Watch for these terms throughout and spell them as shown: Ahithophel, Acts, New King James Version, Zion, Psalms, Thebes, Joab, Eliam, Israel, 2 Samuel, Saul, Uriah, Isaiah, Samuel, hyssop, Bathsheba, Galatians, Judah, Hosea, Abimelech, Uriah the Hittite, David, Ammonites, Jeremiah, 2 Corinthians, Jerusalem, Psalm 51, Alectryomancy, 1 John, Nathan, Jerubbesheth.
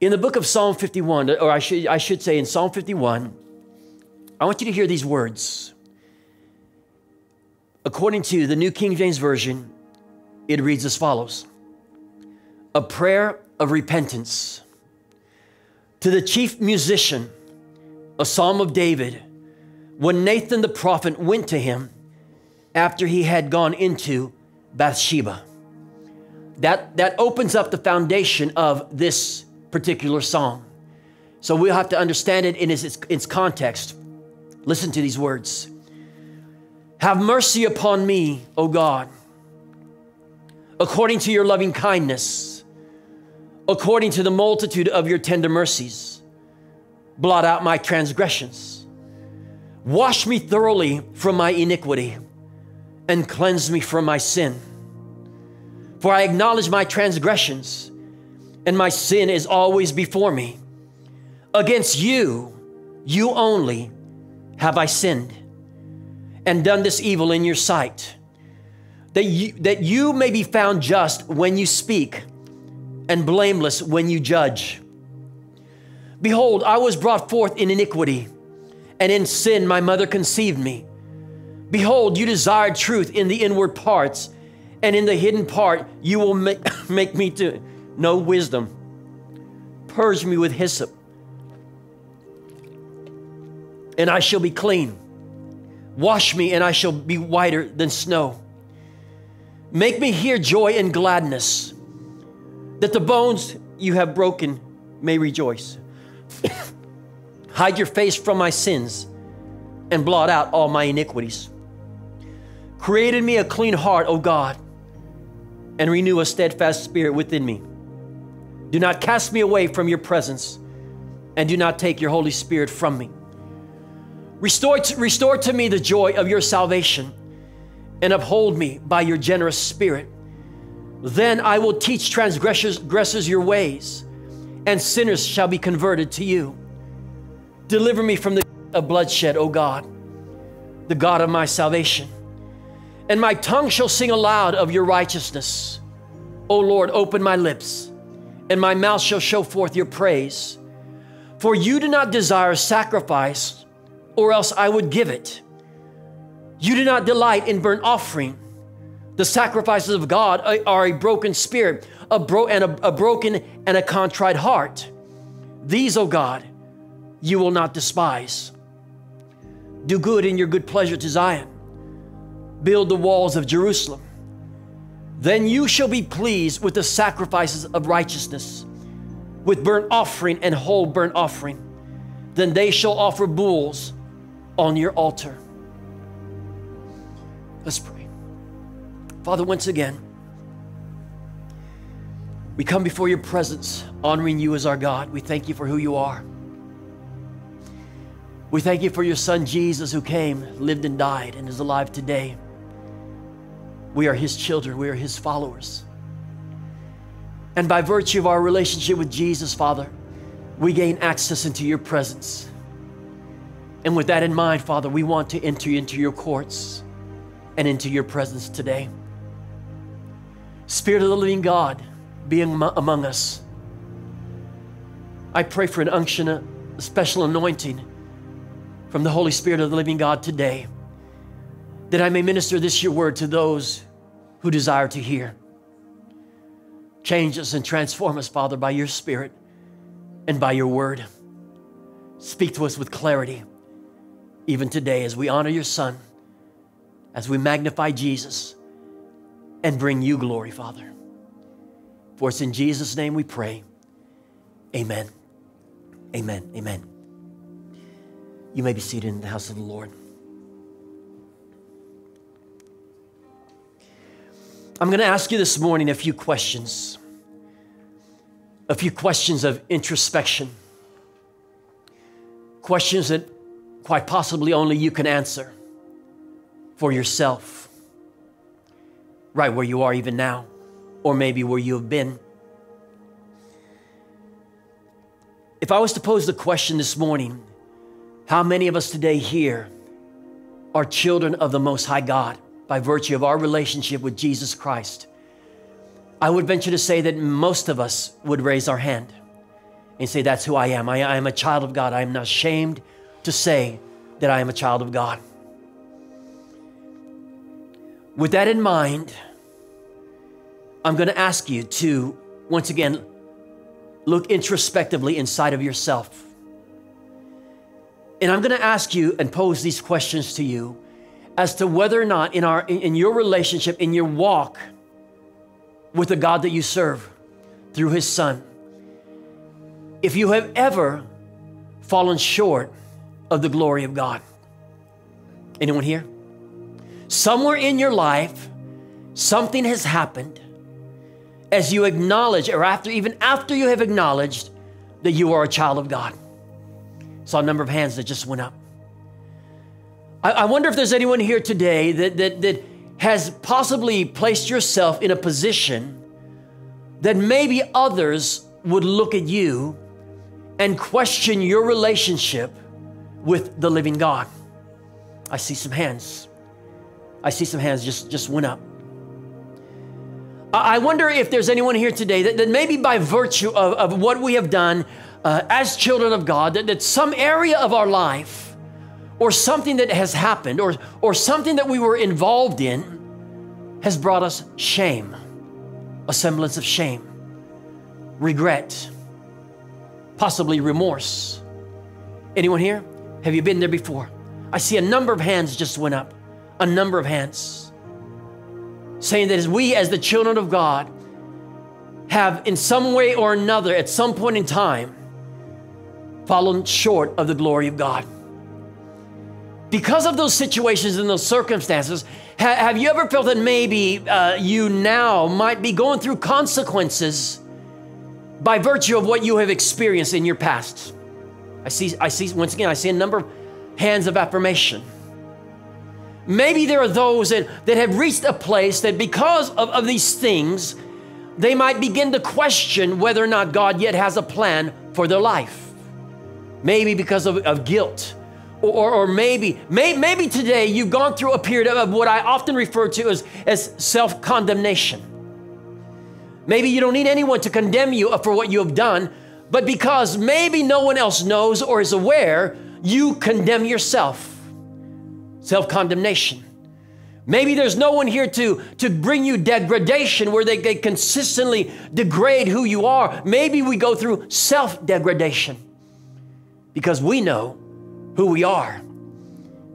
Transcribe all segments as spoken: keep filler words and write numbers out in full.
In the book of Psalm fifty-one, or I should, I should say in Psalm fifty-one, I want you to hear these words. According to the New King James Version, it reads as follows. A prayer of repentance. To the chief musician, a psalm of David, when Nathan the prophet went to him after he had gone into Bathsheba. That, that opens up the foundation of this particular psalm. So we'll have to understand it in its, its, its context. Listen to these words. Have mercy upon me, O God, according to your loving kindness, according to the multitude of your tender mercies. Blot out my transgressions. Wash me thoroughly from my iniquity and cleanse me from my sin. For I acknowledge my transgressions, and my sin is always before me. Against you, you only, have I sinned and done this evil in your sight, that you, that you may be found just when you speak and blameless when you judge. Behold, I was brought forth in iniquity, and in sin my mother conceived me. Behold, you desired truth in the inward parts, and in the hidden part you will make, make me to... no wisdom. Purge me with hyssop, and I shall be clean. Wash me, and I shall be whiter than snow. Make me hear joy and gladness, that the bones you have broken may rejoice. Hide your face from my sins, and blot out all my iniquities. Create in me a clean heart, O God, and renew a steadfast spirit within me. Do not cast me away from your presence, and do not take your Holy Spirit from me. Restore to, restore to me the joy of your salvation, and uphold me by your generous spirit. Then I will teach transgressors, transgressors your ways, and sinners shall be converted to you. Deliver me from the of bloodshed, O God, the God of my salvation. And my tongue shall sing aloud of your righteousness. O Lord, open my lips, and my mouth shall show forth your praise. For you do not desire sacrifice, or else I would give it. You do not delight in burnt offering. The sacrifices of God are a broken spirit, a bro and a, a broken and a contrite heart. These, O God, you will not despise. Do good in your good pleasure to Zion. Build the walls of Jerusalem. Then you shall be pleased with the sacrifices of righteousness, with burnt offering and whole burnt offering. Then they shall offer bulls on your altar. Let's pray. Father, once again, we come before your presence, honoring you as our God. We thank you for who you are. We thank you for your son, Jesus, who came, lived and died, and is alive today. We are his children. We are his followers. And by virtue of our relationship with Jesus, Father, we gain access into your presence. And with that in mind, Father, we want to enter into your courts and into your presence today. Spirit of the living God, be among us. I pray for an unction, a special anointing from the Holy Spirit of the living God today, that I may minister this your word to those who desire to hear. Change us and transform us, Father, by your Spirit and by your word. Speak to us with clarity, even today, as we honor your Son, as we magnify Jesus and bring you glory, Father. For it's in Jesus' name we pray. Amen. Amen. Amen. You may be seated in the house of the Lord. I'm going to ask you this morning a few questions, a few questions of introspection, questions that quite possibly only you can answer for yourself, right where you are even now, or maybe where you have been. If I was to pose the question this morning, how many of us today here are children of the Most High God by virtue of our relationship with Jesus Christ? I would venture to say that most of us would raise our hand and say, that's who I am. I, I am a child of God. I am not ashamed to say that I am a child of God. With that in mind, I'm going to ask you to, once again, look introspectively inside of yourself. And I'm going to ask you and pose these questions to you as to whether or not in, our, in your relationship, in your walk with the God that you serve through His Son, if you have ever fallen short of the glory of God. Anyone here? Somewhere in your life, something has happened as you acknowledge, or after, even after you have acknowledged that you are a child of God. Saw a number of hands that just went up. I, I wonder if there's anyone here today that, that, that has possibly placed yourself in a position that maybe others would look at you and question your relationship with the living God. I see some hands. I see some hands just, just went up. I wonder if there's anyone here today that, that maybe by virtue of, of what we have done uh, as children of God, that, that some area of our life or something that has happened or, or something that we were involved in has brought us shame, a semblance of shame, regret, possibly remorse. Anyone here? Have you been there before? I see a number of hands just went up, a number of hands, saying that as we, as the children of God, have in some way or another, at some point in time, fallen short of the glory of God. Because of those situations and those circumstances, ha have you ever felt that maybe uh, you now might be going through consequences by virtue of what you have experienced in your past? I see, I see, once again, I see a number of hands of affirmation. Maybe there are those that, that have reached a place that because of, of these things, they might begin to question whether or not God yet has a plan for their life. Maybe because of, of guilt, or, or maybe, may, maybe today you've gone through a period of, of what I often refer to as, as self-condemnation. Maybe you don't need anyone to condemn you for what you have done, but because maybe no one else knows or is aware, you condemn yourself. Self-condemnation. Maybe there's no one here to, to bring you degradation where they, they consistently degrade who you are. Maybe we go through self-degradation because we know who we are.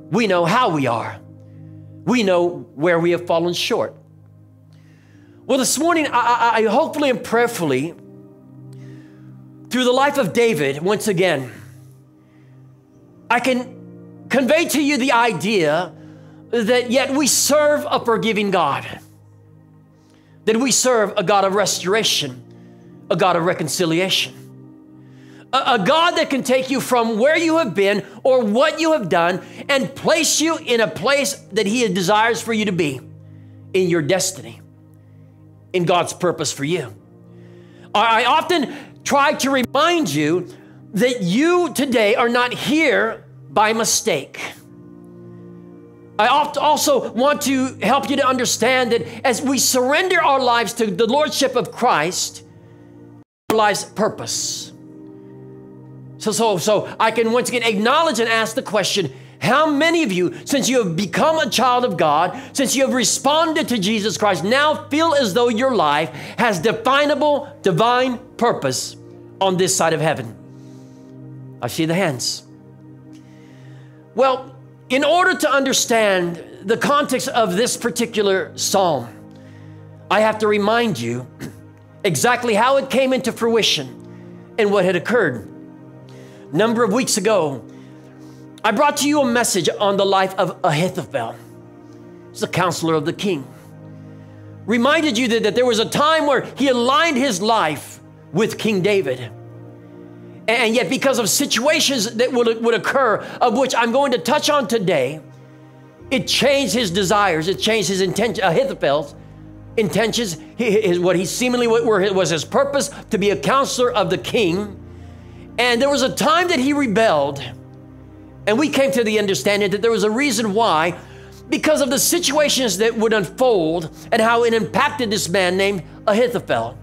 We know how we are. We know where we have fallen short. Well, this morning, I, I, I hopefully and prayerfully, through the life of David, once again, I can convey to you the idea that yet we serve a forgiving God, that we serve a God of restoration, a God of reconciliation, a, a God that can take you from where you have been or what you have done and place you in a place that He desires for you to be, in your destiny, in God's purpose for you. I often try to remind you that you today are not here by mistake. I also want to help you to understand that as we surrender our lives to the Lordship of Christ, our life's purpose. So, so, so I can once again acknowledge and ask the question, how many of you, since you have become a child of God, since you have responded to Jesus Christ, now feel as though your life has definable divine purpose on this side of heaven? I see the hands. Well, in order to understand the context of this particular psalm, I have to remind you exactly how it came into fruition and what had occurred. A number of weeks ago, I brought to you a message on the life of Ahithophel. He's the counselor of the king. Reminded you that, that there was a time where he aligned his life with King David. And yet because of situations that would, would occur, of which I'm going to touch on today, it changed his desires, it changed his intention, Ahithophel's intentions, his, what he seemingly was his purpose, to be a counselor of the king. And there was a time that he rebelled. And we came to the understanding that there was a reason why, because of the situations that would unfold and how it impacted this man named Ahithophel.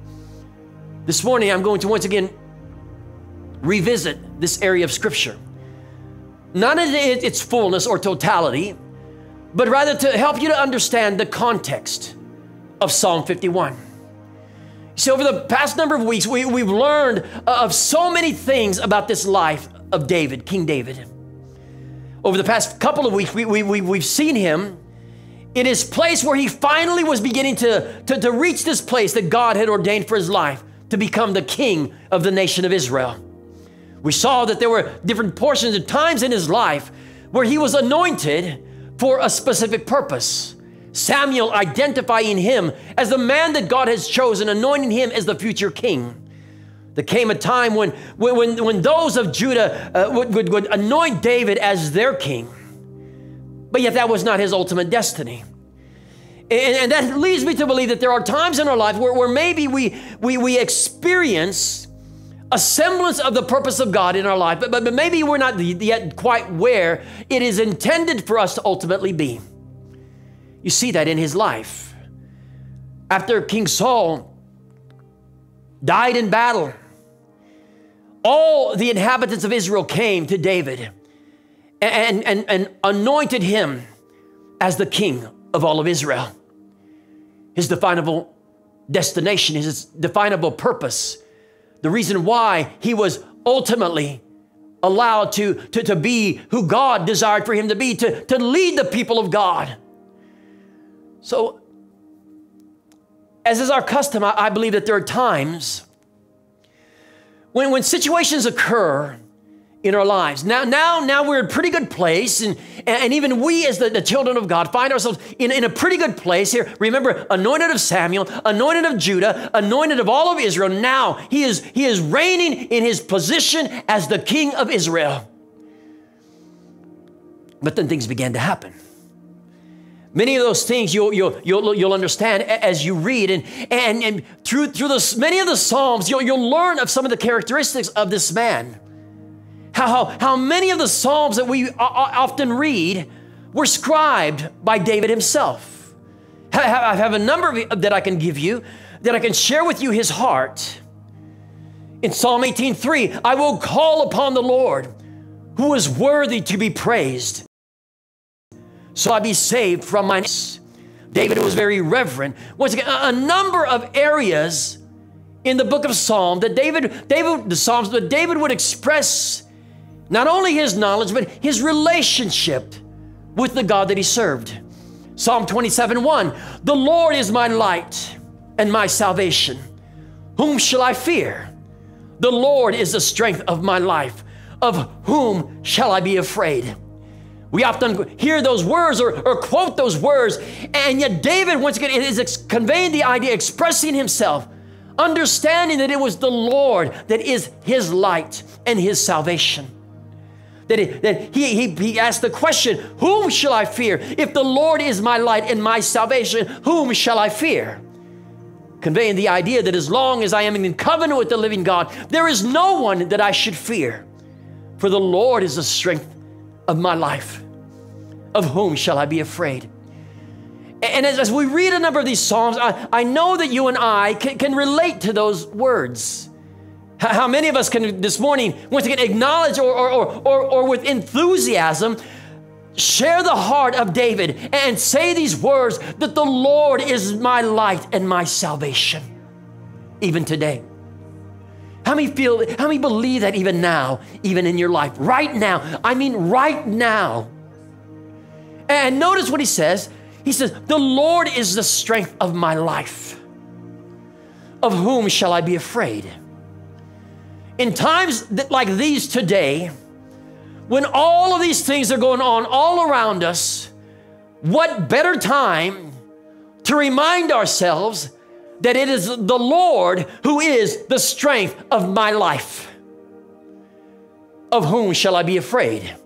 This morning, I'm going to once again revisit this area of Scripture. Not in its fullness or totality, but rather to help you to understand the context of Psalm fifty-one. So over the past number of weeks, we, we've learned of so many things about this life of David, King David. Over the past couple of weeks, we, we, we, we've seen him in his place where he finally was beginning to, to, to reach this place that God had ordained for his life, to become the king of the nation of Israel. We saw that there were different portions and times in his life where he was anointed for a specific purpose. Samuel identifying him as the man that God has chosen, anointing him as the future king. There came a time when, when, when those of Judah uh, would, would, would anoint David as their king. But yet that was not his ultimate destiny. And, and that leads me to believe that there are times in our life where, where maybe we, we, we experience a semblance of the purpose of God in our life, but, but, but maybe we're not yet quite where it is intended for us to ultimately be. You see that in his life. After King Saul died in battle, all the inhabitants of Israel came to David and, and, and anointed him as the king of all of Israel. His definable destination, his definable purpose, the reason why he was ultimately allowed to, to, to be who God desired for him to be, to, to lead the people of God. So, as is our custom, I, I believe that there are times when, when situations occur in our lives. Now, now, now we're in a pretty good place, and, and even we as the, the children of God find ourselves in, in a pretty good place here. Remember, anointed of Samuel, anointed of Judah, anointed of all of Israel. Now he is, he is reigning in his position as the king of Israel. But then things began to happen. Many of those things you'll, you'll, you'll, you'll understand as you read, and, and, and through, through this, many of the Psalms, you'll, you'll learn of some of the characteristics of this man. How, how many of the Psalms that we often read were scribed by David himself. I have a number that I can give you, that I can share with you his heart. In Psalm eighteen three, I will call upon the Lord, who is worthy to be praised, so I be saved from my enemies. David was very reverent. Once again, a number of areas in the book of Psalm that David, David, the Psalms, but David would express not only his knowledge, but his relationship with the God that he served. Psalm twenty-seven one, the Lord is my light and my salvation. Whom shall I fear? The Lord is the strength of my life. Of whom shall I be afraid? We often hear those words or, or quote those words, and yet David, once again, is conveying the idea, expressing himself, understanding that it was the Lord that is his light and his salvation. That, it, that he, he, he asked the question, whom shall I fear? If the Lord is my light and my salvation, whom shall I fear? Conveying the idea that as long as I am in covenant with the living God, there is no one that I should fear. For the Lord is the strength of my life. Of whom shall I be afraid? And as, as we read a number of these Psalms, I, I know that you and I can, can relate to those words. How many of us can this morning, once again, acknowledge or, or, or, or, or with enthusiasm, share the heart of David and say these words, that the Lord is my light and my salvation, even today? How many feel, how many believe that even now, even in your life, right now? I mean, right now. And notice what he says. He says, the Lord is the strength of my life. Of whom shall I be afraid? In times that, like these today, when all of these things are going on all around us, what better time to remind ourselves that it is the Lord who is the strength of my life. Of whom shall I be afraid?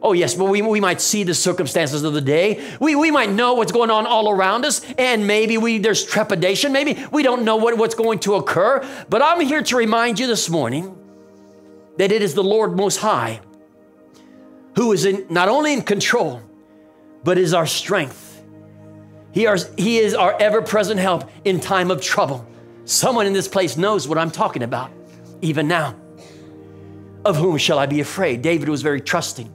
Oh yes, but we, we might see the circumstances of the day. We, we might know what's going on all around us, and maybe we, there's trepidation. Maybe we don't know what, what's going to occur. But I'm here to remind you this morning that it is the Lord Most High who is in, not only in control, but is our strength. He, are, he is our ever-present help in time of trouble. Someone in this place knows what I'm talking about, even now. Of whom shall I be afraid? David was very trusting.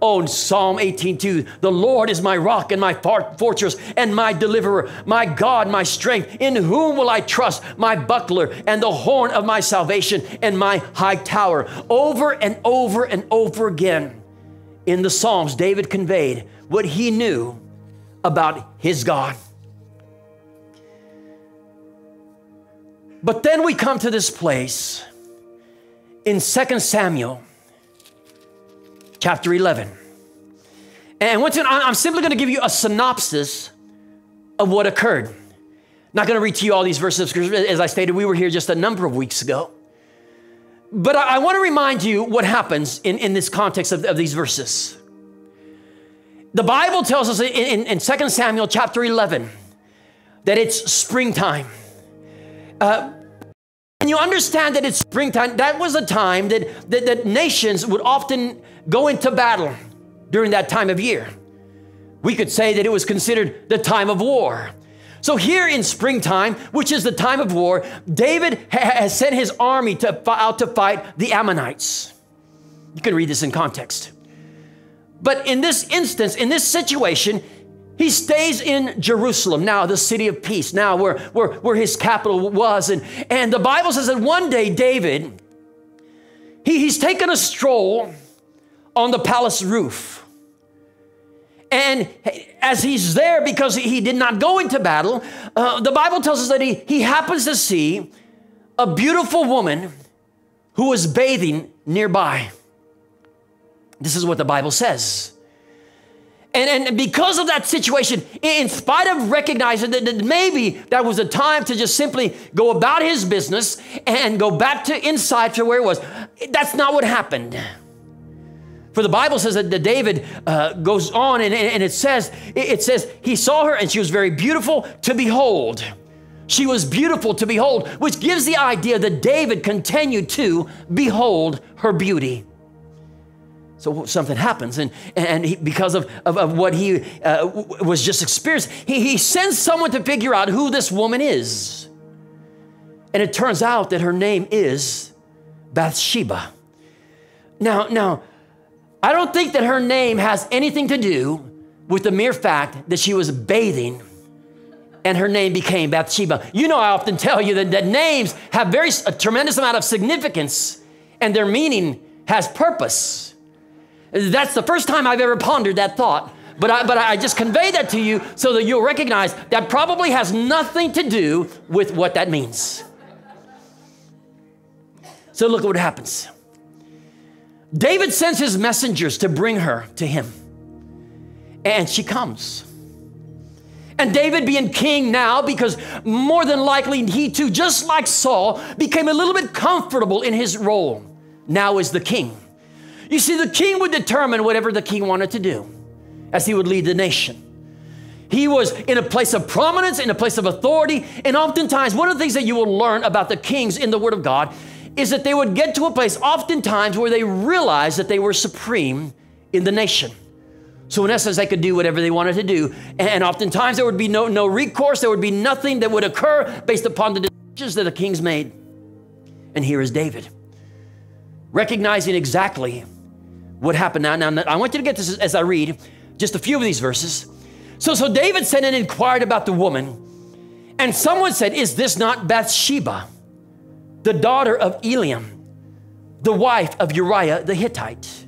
Oh, in Psalm eighteen two, the Lord is my rock and my fortress and my deliverer, my God, my strength. In whom will I trust? My buckler and the horn of my salvation and my high tower. Over and over and over again in the Psalms, David conveyed what he knew about his God. But then we come to this place in Second Samuel chapter eleven. And once again, I'm simply going to give you a synopsis of what occurred. I'm not going to read to you all these verses because, as I stated, we were here just a number of weeks ago. But I, I want to remind you what happens in, in this context of, of these verses. The Bible tells us in, in, in Second Samuel chapter eleven that it's springtime. Uh, and you understand that it's springtime. That was a time that, that, that nations would often go into battle during that time of year. We could say that it was considered the time of war. So here in springtime, which is the time of war, David ha has sent his army to out to fight the Ammonites. You can read this in context. But in this instance, in this situation, he stays in Jerusalem, now the city of peace, now where, where, where his capital was. And, and the Bible says that one day David, he, he's taken a stroll on the palace roof. And as he's there, because he did not go into battle, uh, the Bible tells us that he, he happens to see a beautiful woman who was bathing nearby. This is what the Bible says. And, and because of that situation, in spite of recognizing that, that maybe that was a time to just simply go about his business and go back to inside to where it was, that's not what happened. For the Bible says that David uh, goes on and, and it says, it says, he saw her and she was very beautiful to behold. She was beautiful to behold, which gives the idea that David continued to behold her beauty. So something happens, and, and he, because of, of, of what he uh, was just experiencing, he, he sends someone to figure out who this woman is. And it turns out that her name is Bathsheba. Now, now, I don't think that her name has anything to do with the mere fact that she was bathing and her name became Bathsheba. You know, I often tell you that, that names have very, a tremendous amount of significance, and their meaning has purpose. That's the first time I've ever pondered that thought, but I, but I just convey that to you so that you'll recognize that probably has nothing to do with what that means. So look at what happens. David sends his messengers to bring her to him, and she comes. And David, being king now, because more than likely he too, just like Saul, became a little bit comfortable in his role, now as the king. You see, the king would determine whatever the king wanted to do as he would lead the nation. He was in a place of prominence, in a place of authority, and oftentimes one of the things that you will learn about the kings in the Word of God is that they would get to a place oftentimes where they realized that they were supreme in the nation. So in essence, they could do whatever they wanted to do, and oftentimes there would be no, no recourse, there would be nothing that would occur based upon the decisions that the kings made. And here is David, recognizing exactly what happened. Now, now, I want you to get this as I read just a few of these verses. So, so David sent and inquired about the woman, and someone said, "Is this not Bathsheba, the daughter of Eliam, the wife of Uriah the Hittite?"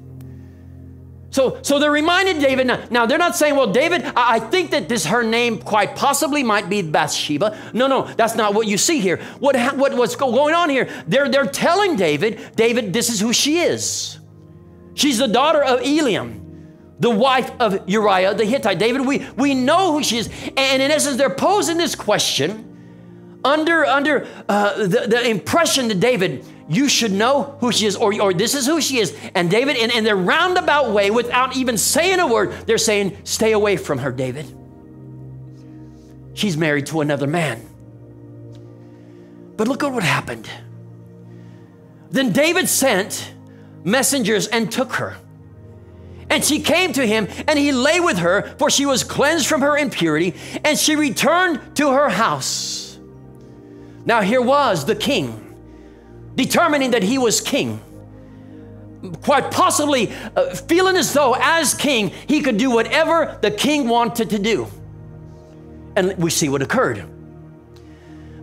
So, so they're reminded David, now, now they're not saying, "Well, David, I, I think that this, her name quite possibly might be Bathsheba." No, no, that's not what you see here. What, what, what's going on here? They're, they're telling David, David, this is who she is. She's the daughter of Eliam, the wife of Uriah the Hittite. David, we, we know who she is. And in essence, they're posing this question under, under uh, the, the impression that David, you should know who she is, or, or this is who she is. And David, in, in their roundabout way, without even saying a word, they're saying, "Stay away from her, David. She's married to another man." But look at what happened. Then David sent messengers and took her. And she came to him, and he lay with her, for she was cleansed from her impurity, and she returned to her house. Now here was the king, determining that he was king, quite possibly uh, feeling as though as king, he could do whatever the king wanted to do. And we see what occurred.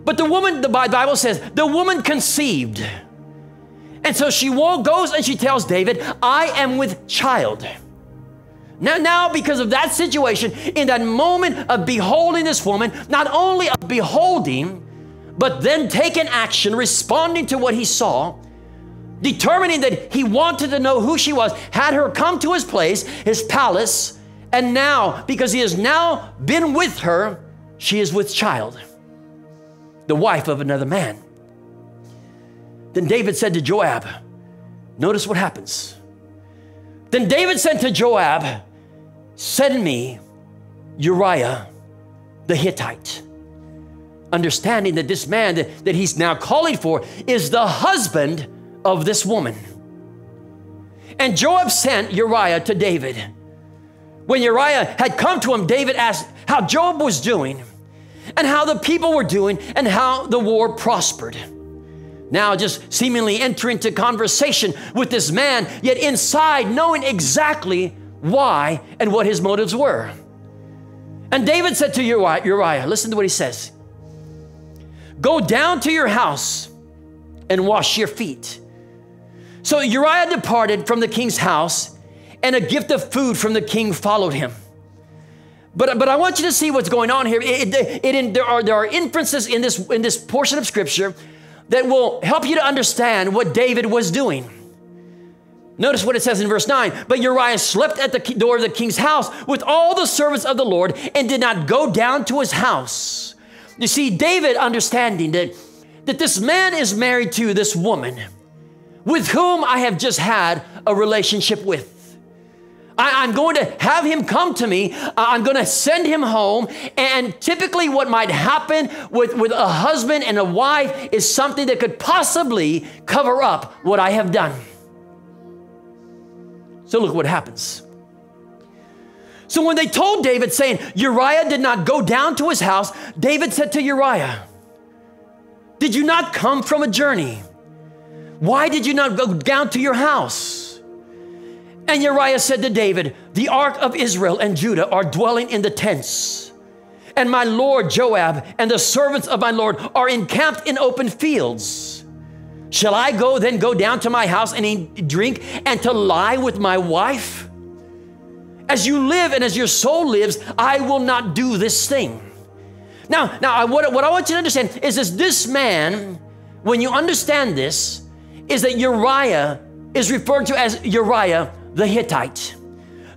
But the woman, the Bible says, the woman conceived. And so she goes and she tells David, I am with child. Now, now, because of that situation, in that moment of beholding this woman, not only of beholding, but then taking action, responding to what he saw, determining that he wanted to know who she was, had her come to his place, his palace, and now, because he has now been with her, she is with child, the wife of another man. Then David said to Joab, notice what happens. Then David said to Joab, send me Uriah the Hittite. Understanding that this man that, that he's now calling for is the husband of this woman. And Joab sent Uriah to David. When Uriah had come to him, David asked how Joab was doing and how the people were doing and how the war prospered. Now just seemingly enter into conversation with this man, yet inside knowing exactly why and what his motives were. And David said to Uriah, Uriah, listen to what he says. Go down to your house and wash your feet. So Uriah departed from the king's house, and a gift of food from the king followed him. But, but I want you to see what's going on here. It, it, it, there, are, there are inferences in this, in this portion of Scripture that will help you to understand what David was doing. Notice what it says in verse nine. But Uriah slept at the door of the king's house with all the servants of the Lord and did not go down to his house. You see, David understanding that, that this man is married to this woman with whom I have just had a relationship with. I, I'm going to have him come to me. Uh, I'm going to send him home. And typically what might happen with, with a husband and a wife is something that could possibly cover up what I have done. So look what happens. So when they told David, saying, Uriah did not go down to his house, David said to Uriah, did you not come from a journey? Why did you not go down to your house? And Uriah said to David, the ark of Israel and Judah are dwelling in the tents, and my lord Joab and the servants of my lord are encamped in open fields. Shall I go then go down to my house and eat, drink and to lie with my wife? As you live and as your soul lives, I will not do this thing. Now, now I, what, what I want you to understand is this, this man, when you understand this, is that Uriah is referred to as Uriah the Hittite.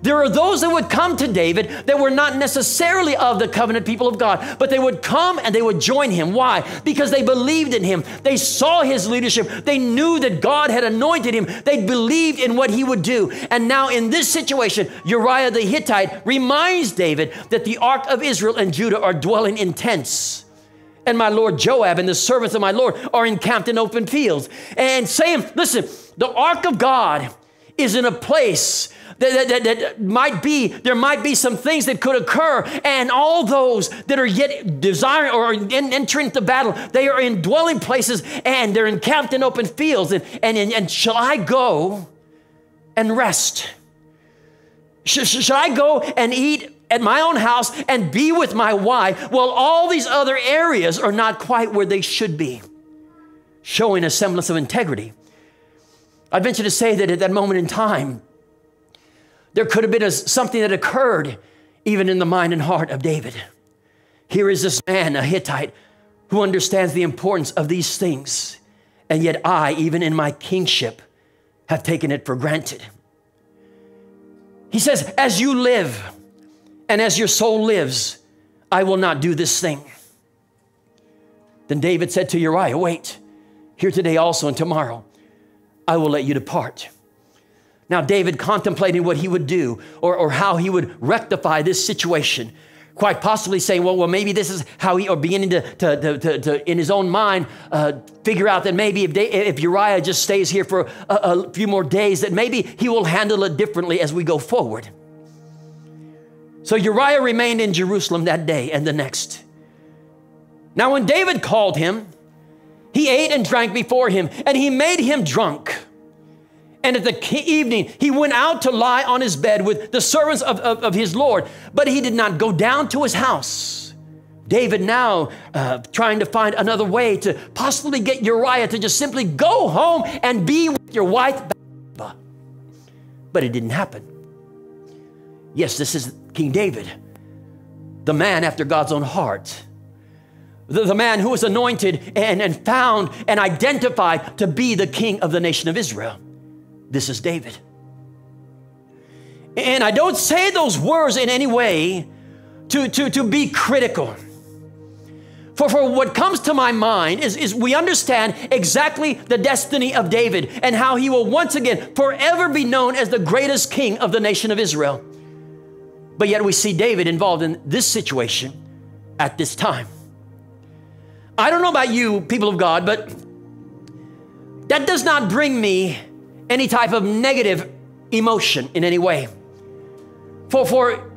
There are those that would come to David that were not necessarily of the covenant people of God, but they would come and they would join him. Why? Because they believed in him. They saw his leadership. They knew that God had anointed him. They believed in what he would do. And now in this situation, Uriah the Hittite reminds David that the ark of Israel and Judah are dwelling in tents, and my lord Joab and the servants of my lord are encamped in open fields. And saying, listen, the ark of God is in a place That, that, that might be, there might be some things that could occur, and all those that are yet desiring or in, entering the battle, they are in dwelling places and they're encamped in open fields. And, and, and, and shall I go and rest? Sh sh shall I go and eat at my own house and be with my wife? Well, all these other areas are not quite where they should be, showing a semblance of integrity. I venture to say that at that moment in time, there could have been a, something that occurred even in the mind and heart of David. Here is this man, a Hittite, who understands the importance of these things. And yet I, even in my kingship, have taken it for granted. He says, as you live and as your soul lives, I will not do this thing. Then David said to Uriah, wait, here today also and tomorrow, I will let you depart. Now, David contemplating what he would do or, or how he would rectify this situation, quite possibly saying, well, well maybe this is how he, or beginning to, to, to, to, to in his own mind, uh, figure out that maybe if, they, if Uriah just stays here for a, a few more days, that maybe he will handle it differently as we go forward. So Uriah remained in Jerusalem that day and the next. Now, when David called him, he ate and drank before him, and he made him drunk. And at the evening, he went out to lie on his bed with the servants of, of, of his Lord, but he did not go down to his house. David now uh, trying to find another way to possibly get Uriah to just simply go home and be with your wife, Bathsheba. But it didn't happen. Yes, this is King David, the man after God's own heart. The, the man who was anointed and, and found and identified to be the king of the nation of Israel. This is David. And I don't say those words in any way to, to, to be critical. For, for what comes to my mind is, is we understand exactly the destiny of David and how he will once again forever be known as the greatest king of the nation of Israel. But yet we see David involved in this situation at this time. I don't know about you, people of God, but that does not bring me any type of negative emotion in any way. For, for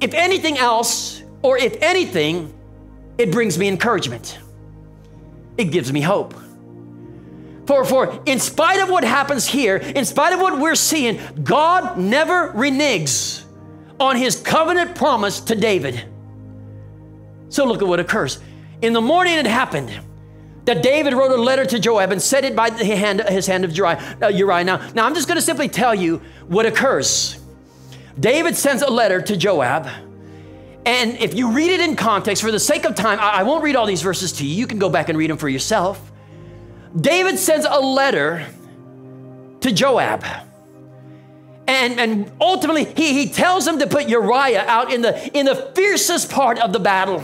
if anything else, or if anything, it brings me encouragement. It gives me hope. For, for in spite of what happens here, in spite of what we're seeing, God never reneges on his covenant promise to David. So look at what occurs. In the morning it happened that David wrote a letter to Joab and set it by the hand, his hand of Uriah. Uh, Uriah. Now, now I'm just going to simply tell you what occurs. David sends a letter to Joab, and if you read it in context, for the sake of time, I, I won't read all these verses to you. You can go back and read them for yourself. David sends a letter to Joab. And, and ultimately, he, he tells him to put Uriah out in the, in the fiercest part of the battle.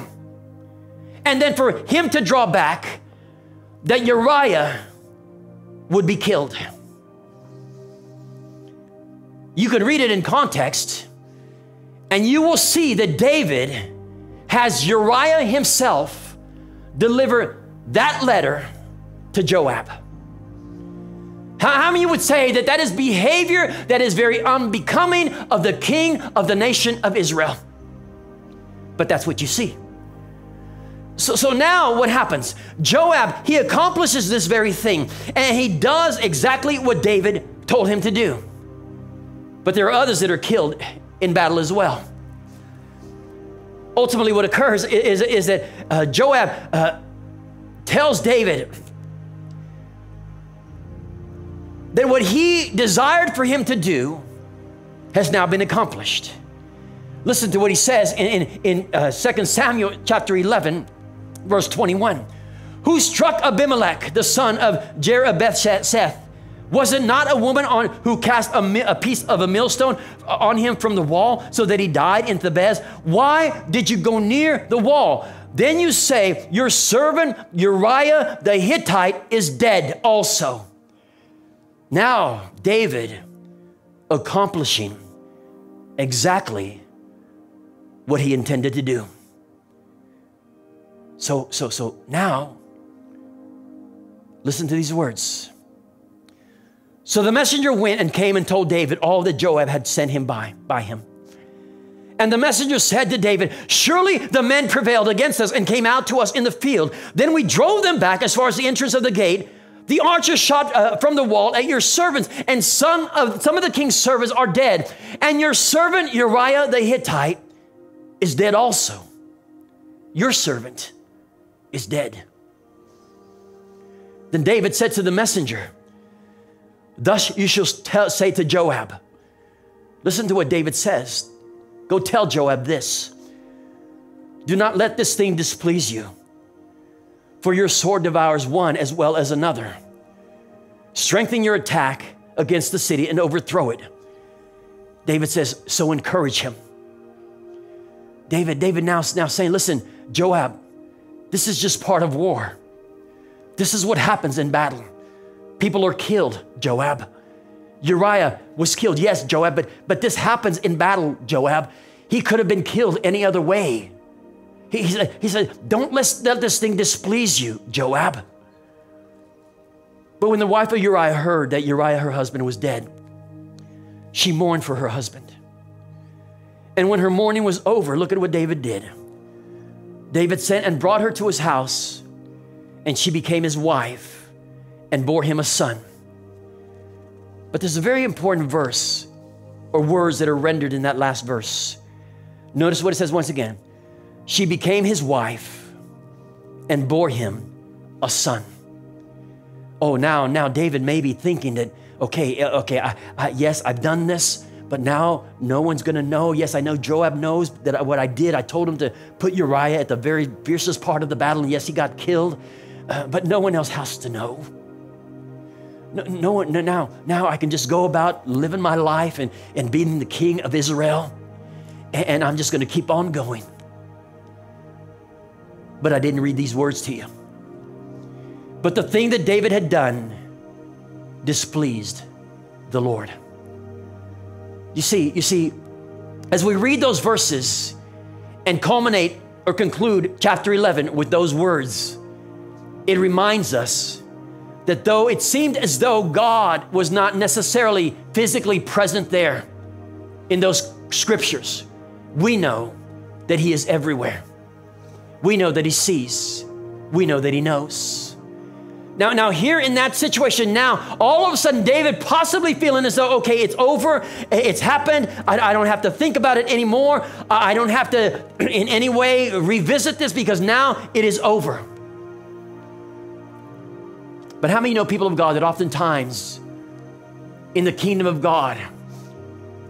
And then for him to draw back, that Uriah would be killed. You can read it in context, and you will see that David has Uriah himself deliver that letter to Joab. How many would say that that is behavior that is very unbecoming of the king of the nation of Israel? But that's what you see. So, so now what happens? Joab, he accomplishes this very thing, and he does exactly what David told him to do. But there are others that are killed in battle as well. Ultimately what occurs is, is, is that uh, Joab uh, tells David that what he desired for him to do has now been accomplished. Listen to what he says in, in, in uh, Second Samuel chapter eleven, verse twenty-one. Who struck Abimelech, the son of Jerubbesheth? Was it not a woman on, who cast a, a piece of a millstone on him from the wall so that he died in Thebes? Why did you go near the wall? Then you say, your servant Uriah the Hittite is dead also. Now, David accomplishing exactly what he intended to do. So, so, so now, listen to these words. So the messenger went and came and told David all that Joab had sent him by, by him. And the messenger said to David, surely the men prevailed against us and came out to us in the field. Then we drove them back as far as the entrance of the gate. The archers shot uh, from the wall at your servants, and some of, some of the king's servants are dead. And your servant Uriah the Hittite is dead also. Your servant is dead. Then David said to the messenger, thus you shall tell, say to Joab. Listen to what David says. Go tell Joab this. Do not let this thing displease you. For your sword devours one as well as another. Strengthen your attack against the city and overthrow it. David says, so encourage him. David, David now, now saying, listen, Joab, this is just part of war. This is what happens in battle. People are killed, Joab. Uriah was killed, yes, Joab, but, but this happens in battle, Joab. He could have been killed any other way. He, he, said, he said, don't let, let this thing displease you, Joab. But when the wife of Uriah heard that Uriah, her husband, was dead, she mourned for her husband. And when her mourning was over, look at what David did. David sent and brought her to his house, and she became his wife and bore him a son. But there's a very important verse or words that are rendered in that last verse. Notice what it says once again. She became his wife and bore him a son. Oh, now, now David may be thinking that, okay, okay, I, I, yes, I've done this, but now no one's gonna know. Yes, I know Joab knows that what I did. I told him to put Uriah at the very fiercest part of the battle, and yes, he got killed, uh, but no one else has to know. No, no one, no, now, now I can just go about living my life and, and being the king of Israel, and, and I'm just gonna keep on going. But I didn't read these words to you. But the thing that David had done displeased the Lord. You see, you see, as we read those verses and culminate or conclude chapter eleven with those words, it reminds us that though it seemed as though God was not necessarily physically present there in those scriptures, we know that He is everywhere. We know that He sees. We know that He knows. Now, now here in that situation now, all of a sudden David possibly feeling as though, okay, it's over, it's happened, I, I don't have to think about it anymore, I, I don't have to in any way revisit this because now it is over. But how many know, people of God, that oftentimes in the kingdom of God,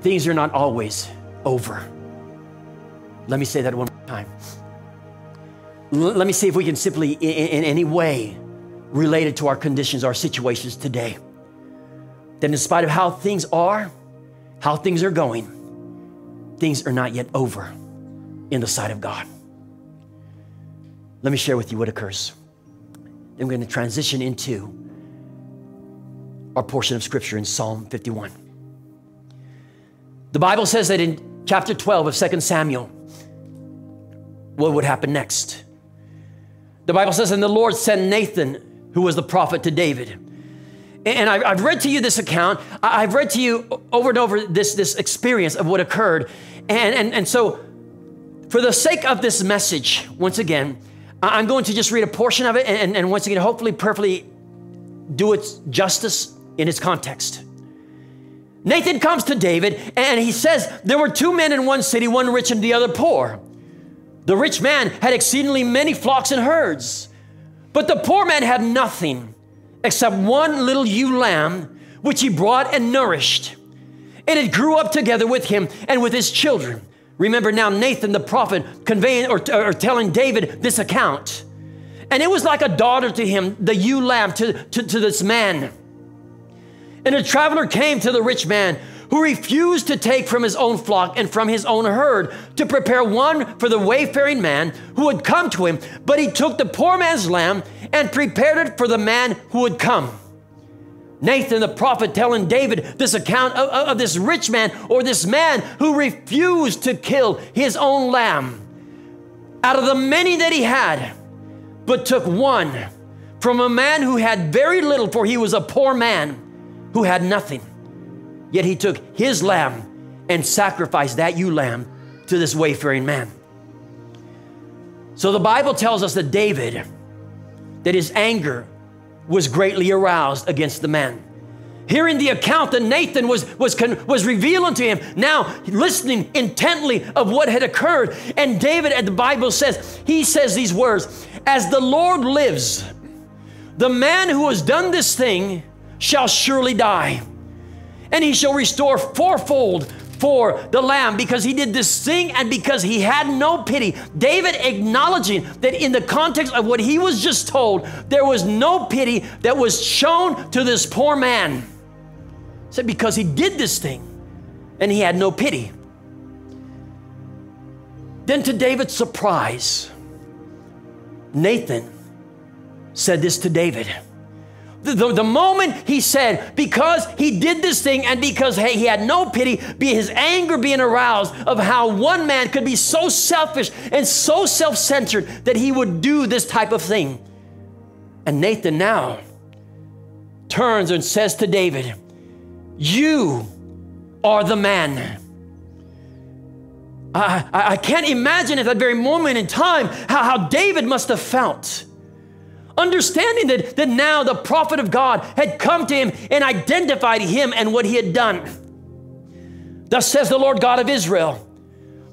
things are not always over. Let me say that one more time. L- let me see if we can simply in, in any way related to our conditions, our situations today. That in spite of how things are, how things are going, things are not yet over in the sight of God. Let me share with you what occurs. Then we're going to transition into our portion of scripture in Psalm fifty-one. The Bible says that in chapter twelve of Second Samuel, what would happen next? The Bible says, and the Lord sent Nathan, who was the prophet, to David. And I've read to you this account. I've read to you over and over this, this experience of what occurred. And, and, and so for the sake of this message, once again, I'm going to just read a portion of it and, and once again, hopefully perfectly do its justice in its context. Nathan comes to David and he says, there were two men in one city, one rich and the other poor. The rich man had exceedingly many flocks and herds, but the poor man had nothing except one little ewe lamb, which he brought and nourished. And it grew up together with him and with his children. Remember now Nathan the prophet conveying or, or telling David this account. And it was like a daughter to him, the ewe lamb to, to, to this man. And a traveler came to the rich man who refused to take from his own flock and from his own herd to prepare one for the wayfaring man who had come to him, but he took the poor man's lamb and prepared it for the man who would come. Nathan the prophet telling David this account of, of, of this rich man or this man who refused to kill his own lamb out of the many that he had, but took one from a man who had very little, for he was a poor man who had nothing. Yet he took his lamb and sacrificed that ewe lamb to this wayfaring man. So the Bible tells us that David, that his anger was greatly aroused against the man. Hearing the account that Nathan was, was, was revealing to him, now listening intently of what had occurred. And David, as the Bible says, he says these words, as the Lord lives, the man who has done this thing shall surely die. And he shall restore fourfold for the lamb because he did this thing and because he had no pity. David acknowledging that in the context of what he was just told, there was no pity that was shown to this poor man. He said because he did this thing and he had no pity. Then to David's surprise, Nathan said this to David. The, the moment he said, because he did this thing and because hey, he had no pity, be his anger being aroused of how one man could be so selfish and so self-centered that he would do this type of thing. And Nathan now turns and says to David, you are the man. I, I, I can't imagine at that very moment in time how, how David must have felt. understanding that, that now the prophet of God had come to him and identified him and what he had done. Thus says the Lord God of Israel,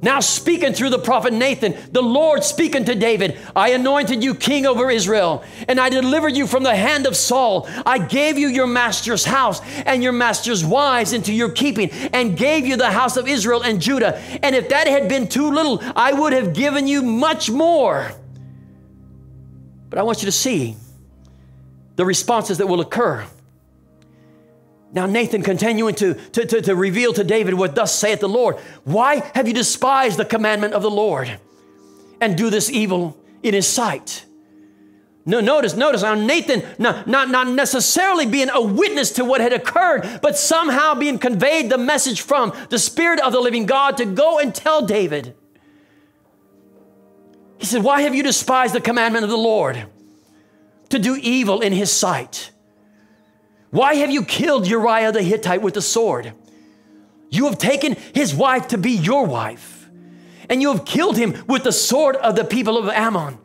now speaking through the prophet Nathan, the Lord speaking to David, I anointed you king over Israel, and I delivered you from the hand of Saul. I gave you your master's house and your master's wives into your keeping, and gave you the house of Israel and Judah. And if that had been too little, I would have given you much more. But I want you to see the responses that will occur. Now Nathan continuing to, to, to, to reveal to David what thus saith the Lord. Why have you despised the commandment of the Lord and do this evil in his sight? No, notice, notice now Nathan not, not, not necessarily being a witness to what had occurred, but somehow being conveyed the message from the Spirit of the living God to go and tell David. He said, why have you despised the commandment of the Lord to do evil in his sight? Why have you killed Uriah the Hittite with the sword? You have taken his wife to be your wife, and you have killed him with the sword of the people of Ammon.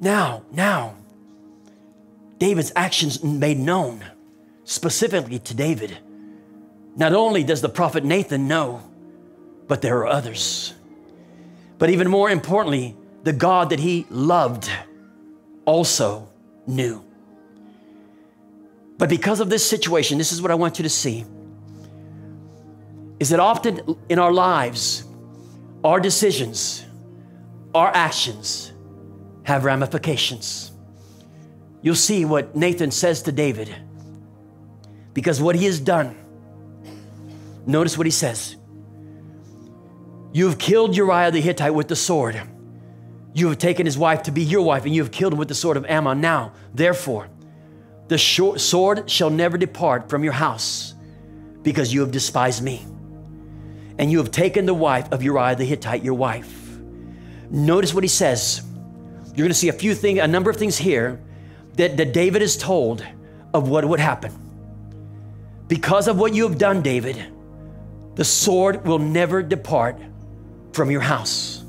Now, now, David's actions made known specifically to David. Not only does the prophet Nathan know, but there are others. But even more importantly, the God that he loved also knew. But because of this situation, this is what I want you to see, is that often in our lives, our decisions, our actions have ramifications. You'll see what Nathan says to David, because what he has done, notice what he says. You have killed Uriah the Hittite with the sword. You have taken his wife to be your wife, and you have killed him with the sword of Ammon. Now, therefore, the sword shall never depart from your house, because you have despised me, and you have taken the wife of Uriah the Hittite, your wife. Notice what he says. You're going to see a few things, a number of things here that, that David is told of what would happen. Because of what you have done, David, the sword will never depart from your house.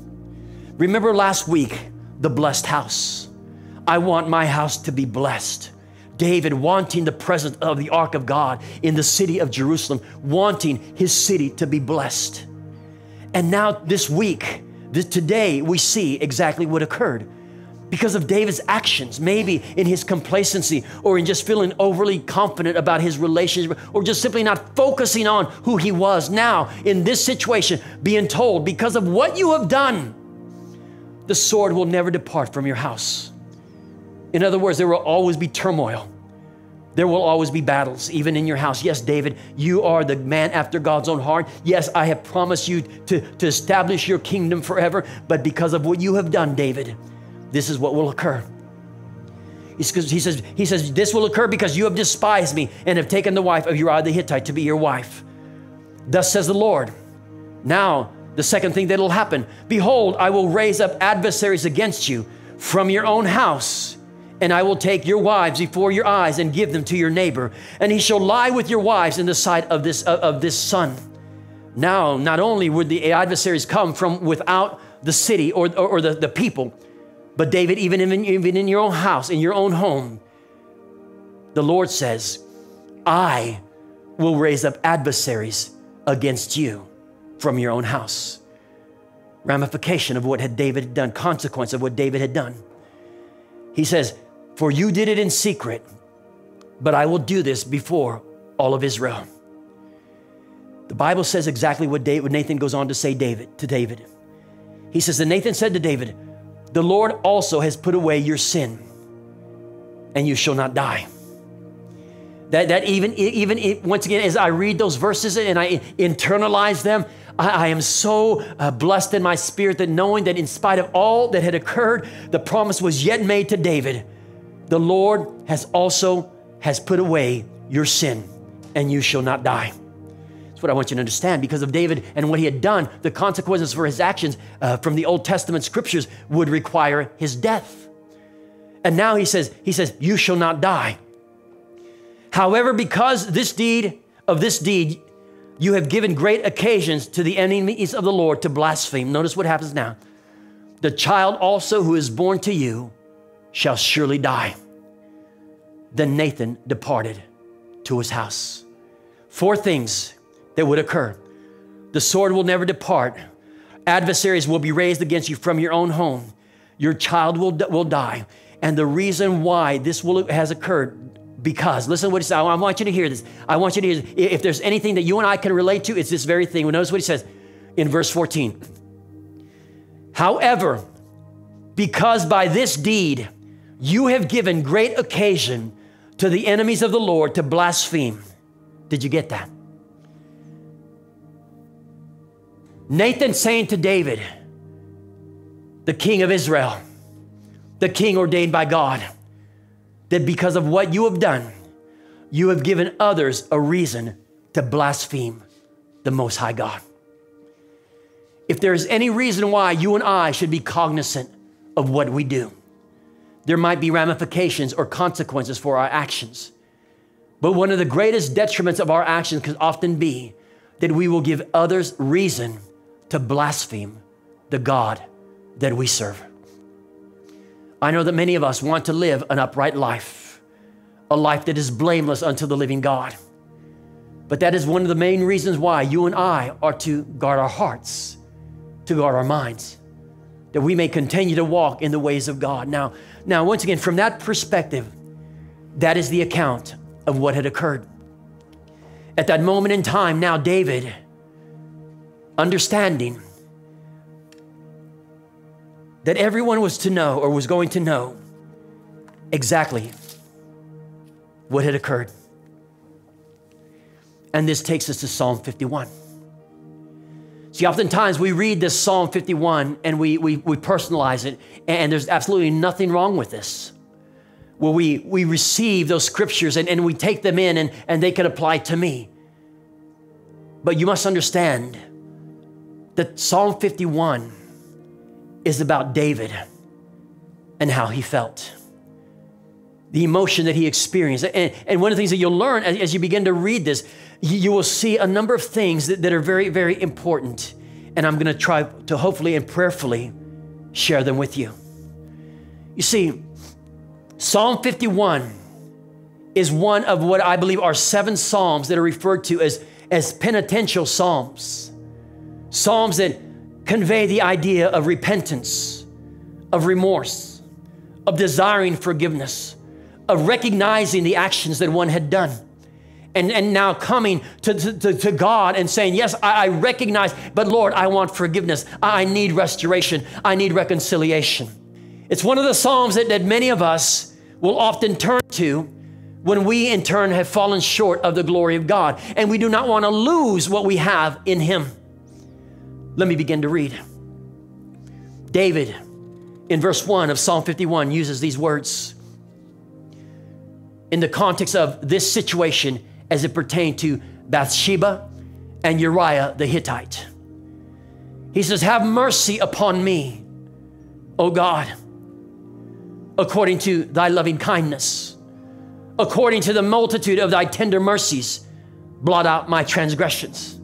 Remember last week, the blessed house. I want my house to be blessed. David wanting the presence of the ark of God in the city of Jerusalem, wanting his city to be blessed. And now this week, this, today, we see exactly what occurred. Because of David's actions, maybe in his complacency or in just feeling overly confident about his relationship or just simply not focusing on who he was. Now, in this situation, being told, because of what you have done, the sword will never depart from your house. In other words, there will always be turmoil. There will always be battles, even in your house. Yes, David, you are the man after God's own heart. Yes, I have promised you to, to establish your kingdom forever. But because of what you have done, David, this is what will occur. He says, he says, this will occur because you have despised me and have taken the wife of Uriah the Hittite to be your wife. Thus says the Lord. Now, the second thing that will happen. Behold, I will raise up adversaries against you from your own house, and I will take your wives before your eyes and give them to your neighbor, and he shall lie with your wives in the sight of this, of, of this son. Now, not only would the adversaries come from without the city or, or, or the, the people, but David, even in, even in your own house, in your own home, the Lord says, I will raise up adversaries against you from your own house. Ramification of what had David done, consequence of what David had done. He says, for you did it in secret, but I will do this before all of Israel. The Bible says exactly what Nathan goes on to say David, to David. He says, and Nathan said to David, the Lord also has put away your sin, and you shall not die. That, that even, even once again, as I read those verses and I internalize them, I am so uh, blessed in my spirit that knowing that in spite of all that had occurred, the promise was yet made to David. The Lord has also has put away your sin, and you shall not die. That's what I want you to understand. Because of David and what he had done, the consequences for his actions uh, from the Old Testament scriptures would require his death. And now he says, he says, you shall not die. However, because this deed of this deed, you have given great occasions to the enemies of the Lord to blaspheme. Notice what happens now. The child also who is born to you shall surely die. Then Nathan departed to his house. Four things that would occur. The sword will never depart. Adversaries will be raised against you from your own home. Your child will, will die. And the reason why this will, has occurred, because, listen to what he says. I want you to hear this. I want you to hear this. If there's anything that you and I can relate to, it's this very thing. Well, notice what he says in verse fourteen. However, because by this deed, you have given great occasion to the enemies of the Lord to blaspheme. Did you get that? Nathan saying to David, the king of Israel, the king ordained by God, that because of what you have done, you have given others a reason to blaspheme the Most High God. If there is any reason why you and I should be cognizant of what we do, there might be ramifications or consequences for our actions. But one of the greatest detriments of our actions can often be that we will give others reason to blaspheme the God that we serve. I know that many of us want to live an upright life, a life that is blameless unto the living God. But that is one of the main reasons why you and I are to guard our hearts, to guard our minds, that we may continue to walk in the ways of God. Now, now once again, from that perspective, that is the account of what had occurred. At that moment in time, now David, understanding that everyone was to know, or was going to know, exactly what had occurred. And this takes us to Psalm fifty-one. See, oftentimes we read this Psalm fifty-one and we, we, we personalize it, and there's absolutely nothing wrong with this. Where we, we receive those scriptures and, and we take them in and, and they can apply to me. But you must understand that Psalm fifty-one is about David and how he felt, the emotion that he experienced. And, and one of the things that you'll learn as, as you begin to read this, you will see a number of things that, that are very, very important. And I'm gonna try to hopefully and prayerfully share them with you. You see, Psalm fifty-one is one of what I believe are seven psalms that are referred to as, as penitential psalms. Psalms that convey the idea of repentance, of remorse, of desiring forgiveness, of recognizing the actions that one had done. And, and now coming to, to, to God and saying, yes, I, I recognize, but Lord, I want forgiveness. I need restoration. I need reconciliation. It's one of the psalms that, that many of us will often turn to when we in turn have fallen short of the glory of God, and we do not want to lose what we have in Him. Let me begin to read. David, in verse one of Psalm fifty-one, uses these words in the context of this situation as it pertained to Bathsheba and Uriah the Hittite. He says, "Have mercy upon me, O God, according to thy loving kindness, according to the multitude of thy tender mercies, blot out my transgressions."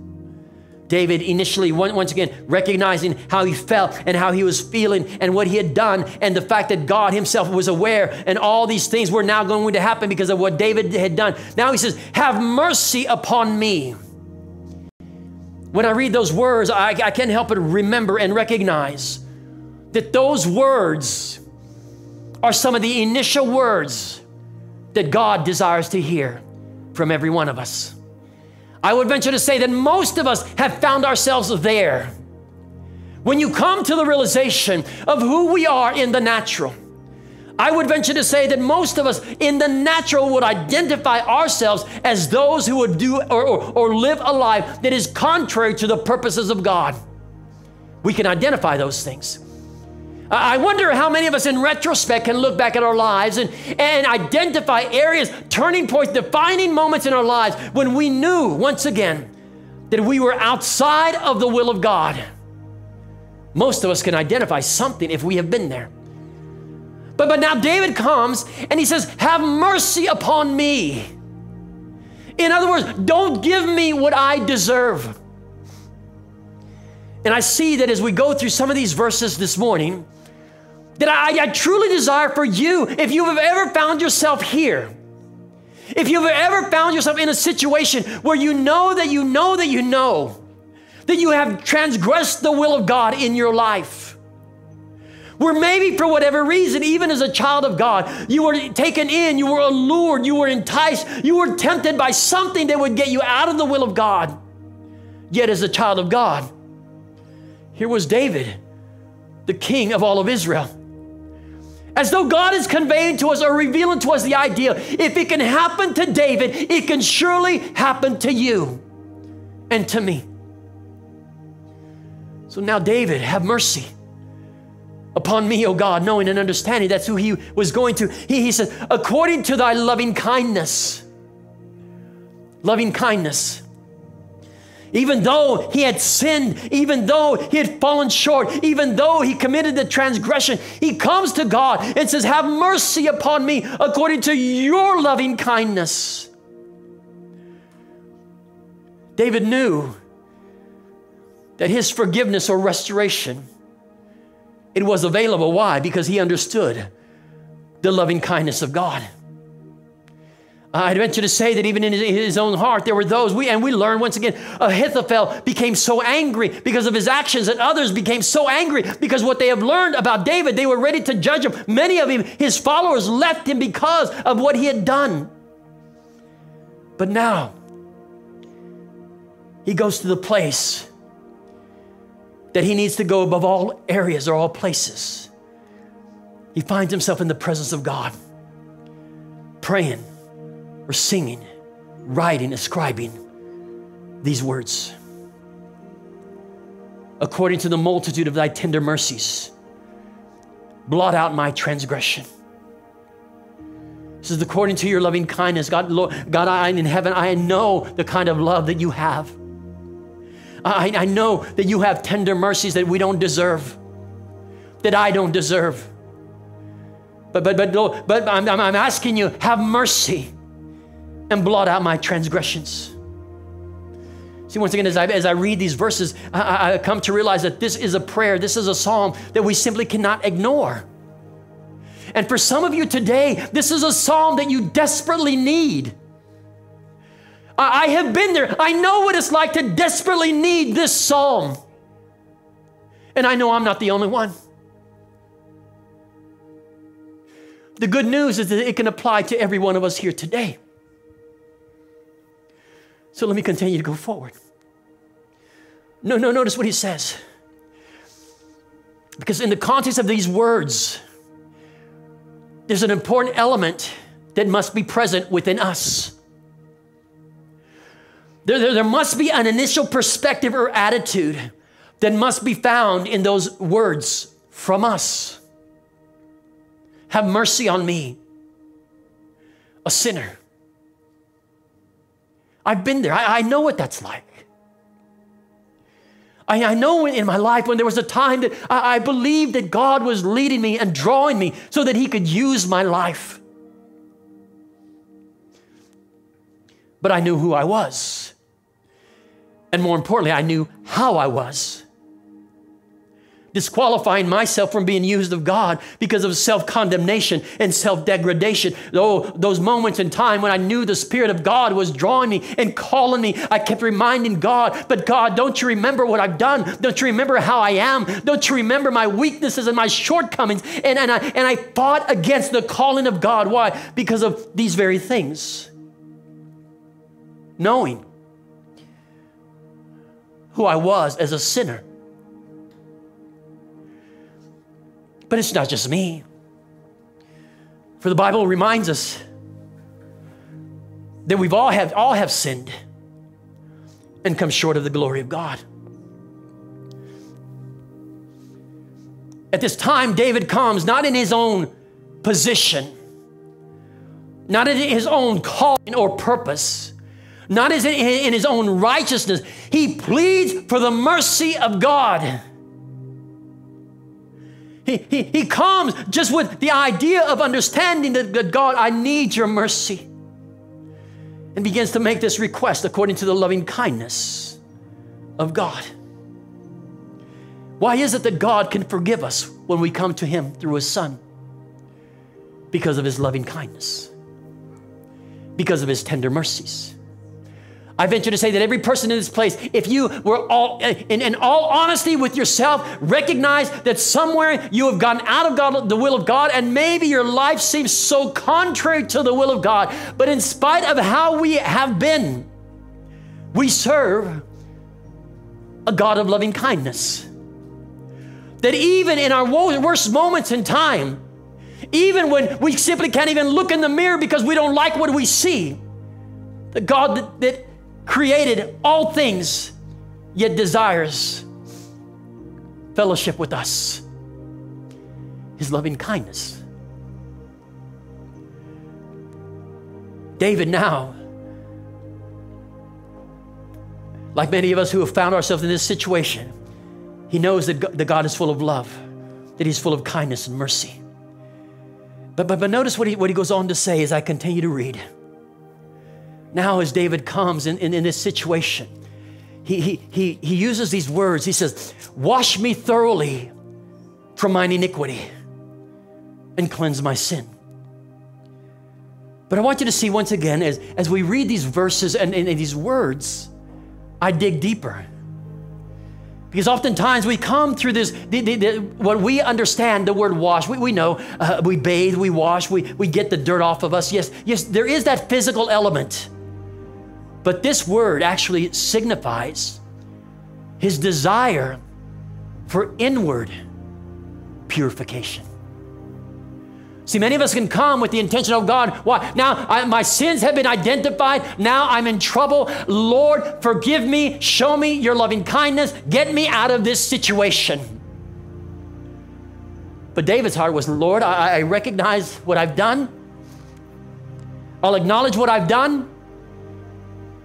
David initially, once again, recognizing how he felt and how he was feeling and what he had done, and the fact that God himself was aware, and all these things were now going to happen because of what David had done. Now he says, "Have mercy upon me." When I read those words, I, I can't help but remember and recognize that those words are some of the initial words that God desires to hear from every one of us. I would venture to say that most of us have found ourselves there. When you come to the realization of who we are in the natural, I would venture to say that most of us in the natural would identify ourselves as those who would do or, or, or live a life that is contrary to the purposes of God. We can identify those things. I wonder how many of us in retrospect can look back at our lives and, and identify areas, turning points, defining moments in our lives when we knew, once again, that we were outside of the will of God. Most of us can identify something if we have been there. But, but now David comes and he says, "Have mercy upon me." In other words, don't give me what I deserve. And I see that as we go through some of these verses this morning, that I, I truly desire for you. If you have ever found yourself here, if you've ever found yourself in a situation where you know that you know that you know that you have transgressed the will of God in your life, where maybe for whatever reason, even as a child of God, you were taken in, you were allured, you were enticed, you were tempted by something that would get you out of the will of God. Yet as a child of God, here was David, the king of all of Israel. As though God is conveying to us or revealing to us the idea, if it can happen to David, it can surely happen to you and to me. So now, David, have mercy upon me, O God, knowing and understanding that's who he was going to. He, he said, according to thy loving kindness, loving kindness. Even though he had sinned, even though he had fallen short, even though he committed the transgression, he comes to God and says, have mercy upon me according to your loving kindness. David knew that his forgiveness or restoration, it was available. Why? Because he understood the loving kindness of God. I'd venture to say that even in his own heart, there were those, we, and we learn once again, Ahithophel became so angry because of his actions, and others became so angry because what they have learned about David, they were ready to judge him. Many of him, his followers left him because of what he had done. But now, he goes to the place that he needs to go above all areas or all places. He finds himself in the presence of God, praying, or singing, writing, ascribing these words. According to the multitude of thy tender mercies, blot out my transgression. This is according to your loving kindness. God, Lord, God, I in heaven, I know the kind of love that you have. I, I know that you have tender mercies that we don't deserve, that I don't deserve. But, but, but, Lord, but I'm, I'm asking you, have mercy and blot out my transgressions. See, once again, as I, as I read these verses, I, I come to realize that this is a prayer, this is a psalm that we simply cannot ignore. And for some of you today, this is a psalm that you desperately need. I, I have been there. I know what it's like to desperately need this psalm. And I know I'm not the only one. The good news is that it can apply to every one of us here today. So let me continue to go forward. No, no, notice what he says. Because in the context of these words, there's an important element that must be present within us. There, there, there must be an initial perspective or attitude that must be found in those words from us. Have mercy on me, a sinner. I've been there. I, I know what that's like. I, I know in my life when there was a time that I, I believed that God was leading me and drawing me so that he could use my life. But I knew who I was. And more importantly, I knew how I was. Disqualifying myself from being used of God because of self-condemnation and self-degradation. Oh, those moments in time when I knew the Spirit of God was drawing me and calling me, I kept reminding God, but God, don't you remember what I've done? Don't you remember how I am? Don't you remember my weaknesses and my shortcomings? And, and, I, and I fought against the calling of God. Why? Because of these very things. Knowing who I was as a sinner. But it's not just me. For the Bible reminds us that we've all have, all have sinned and come short of the glory of God. At this time, David comes not in his own position, not in his own calling or purpose, not in his own righteousness. He pleads for the mercy of God. He, he, he comes just with the idea of understanding that, that, God, I need your mercy. And begins to make this request according to the loving kindness of God. Why is it that God can forgive us when we come to Him through His Son? Because of His loving kindness. Because of His tender mercies. I venture to say that every person in this place, if you were all, in, in all honesty with yourself, recognize that somewhere you have gotten out of God, the will of God, and maybe your life seems so contrary to the will of God. But in spite of how we have been, we serve a God of loving kindness. That even in our worst moments in time, even when we simply can't even look in the mirror because we don't like what we see, the God that, that created all things yet desires fellowship with us. His loving kindness. David now, like many of us who have found ourselves in this situation, he knows that the God is full of love, that He's full of kindness and mercy. But, but, but notice what he, what he goes on to say as I continue to read. Now as David comes in, in, in this situation, he, he, he, he uses these words. He says, wash me thoroughly from mine iniquity and cleanse my sin. But I want you to see once again, as, as we read these verses and, and, and these words, I dig deeper. Because oftentimes we come through this, the, the, the, what we understand the word wash, we, we know, uh, we bathe, we wash, we, we get the dirt off of us. Yes, yes, there is that physical element. But this word actually signifies His desire for inward purification. See, many of us can come with the intention, of God, why? Now I, my sins have been identified. Now I'm in trouble. Lord, forgive me. Show me your loving kindness. Get me out of this situation. But David's heart was, Lord, I, I recognize what I've done. I'll acknowledge what I've done.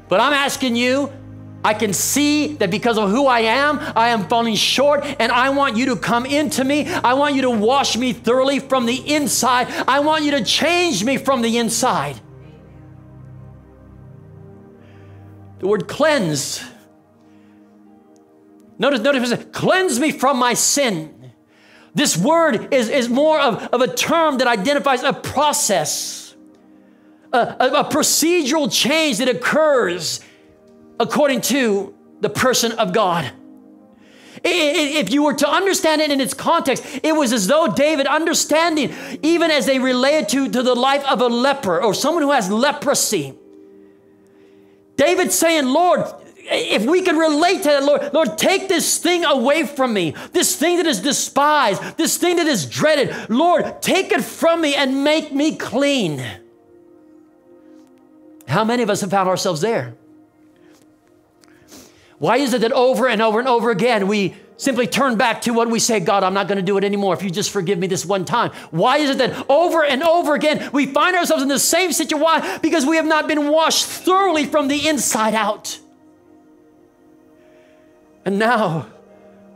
But I'm asking you, I can see that because of who I am, I am falling short, and I want you to come into me. I want you to wash me thoroughly from the inside. I want you to change me from the inside. The word cleanse. Notice, notice, cleanse me from my sin. This word is, is more of, of a term that identifies a process, a, a, a procedural change that occurs according to the person of God. If you were to understand it in its context, it was as though David, understanding, even as they relate it to, to the life of a leper or someone who has leprosy, David saying, Lord, if we can relate to it, Lord, Lord, take this thing away from me, this thing that is despised, this thing that is dreaded. Lord, take it from me and make me clean. How many of us have found ourselves there? Why is it that over and over and over again, we simply turn back to what we say, God, I'm not going to do it anymore if you just forgive me this one time? Why is it that over and over again, we find ourselves in the same situation? Why? Because we have not been washed thoroughly from the inside out. And now,